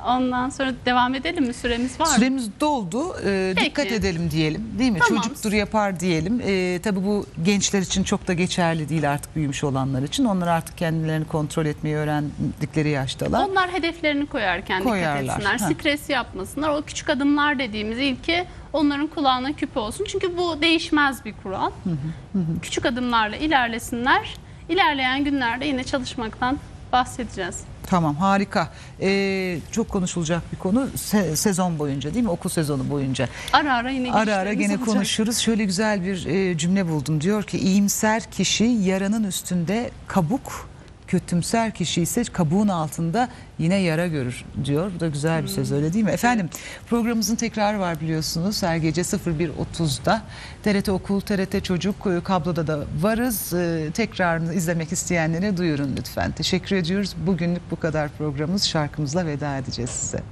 Ondan sonra devam edelim mi? Süremiz var mı? Süremiz doldu. Dikkat edelim diyelim, değil mi? Tamam. Çocuktur yapar diyelim. Tabii bu gençler için çok da geçerli değil, artık büyümüş olanlar için. Onlar artık kendilerini kontrol etmeyi öğrendikleri yaştalar. Onlar hedeflerini koyarken dikkat etsinler. Ha. Stres yapmasınlar. O küçük adımlar dediğimiz ilki onların kulağına küpe olsun. Çünkü bu değişmez bir kural. Hı hı, hı. Küçük adımlarla ilerlesinler. İlerleyen günlerde yine çalışmaktan bahsedeceğiz. Tamam, harika. Çok konuşulacak bir konu sezon boyunca, değil mi? Okul sezonu boyunca. Ara ara gene konuşuruz. Şöyle güzel bir cümle buldum. Diyor ki, iyimser kişi yaranın üstünde kabuk, kötümser kişi ise kabuğun altında yine yara görür diyor. Bu da güzel bir söz, öyle değil mi? Efendim, programımızın tekrarı var biliyorsunuz. Her gece 01.30'da TRT Okul, TRT Çocuk, kabloda da varız. Tekrarını izlemek isteyenlere duyurun lütfen. Teşekkür ediyoruz. Bugünlük bu kadar programımız. Şarkımızla veda edeceğiz size.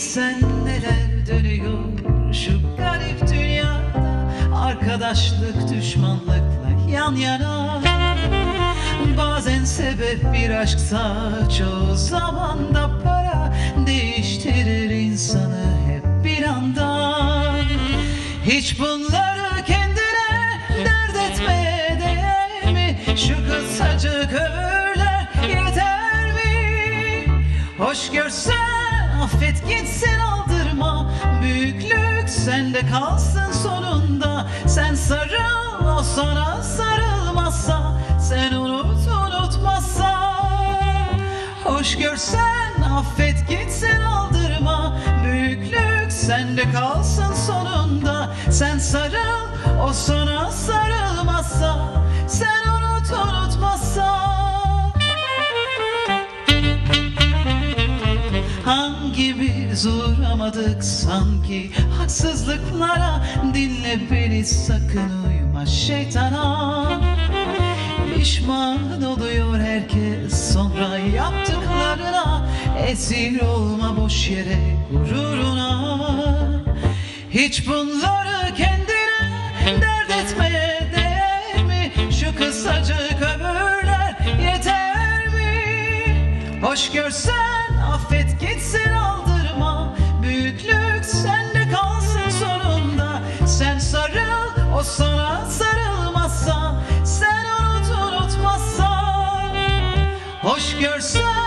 Sen neler dönüyor şu garip dünyada, arkadaşlık düşmanlıkla yan yana. Bazen sebep bir aşksa, çoğu zaman da para değiştirir insanı hep bir anda. Hiç bunları kendine dert etmeye değer mi? Şu kısacık ömürler yeter mi? Hoş görsen affet gitsin, aldırma. Büyüklük sende kalsın sonunda. Sen sarıl, o sana sarılmazsa. Sen unut, unutmazsa. Hoş görsen affet gitsin, aldırma. Büyüklük sende kalsın sonunda. Sen sarıl, o sana sarılmazsa. Sen unut, unutmazsa. Hangi biz uğramadık sanki haksızlıklara? Dinle beni, sakın uyma şeytana. Pişman oluyor herkes sonra yaptıklarına. Esir olma boş yere gururuna. Hiç bunları kendine dert etmeye değer mi? Şu kısacık ömürler yeter mi? Hoş görsen affet gitsin, aldırma. Büyüklük sende kalsın sonunda. Sen sarıl, o sana sarılmazsa. Sen unut, unutmazsa. Hoş görsen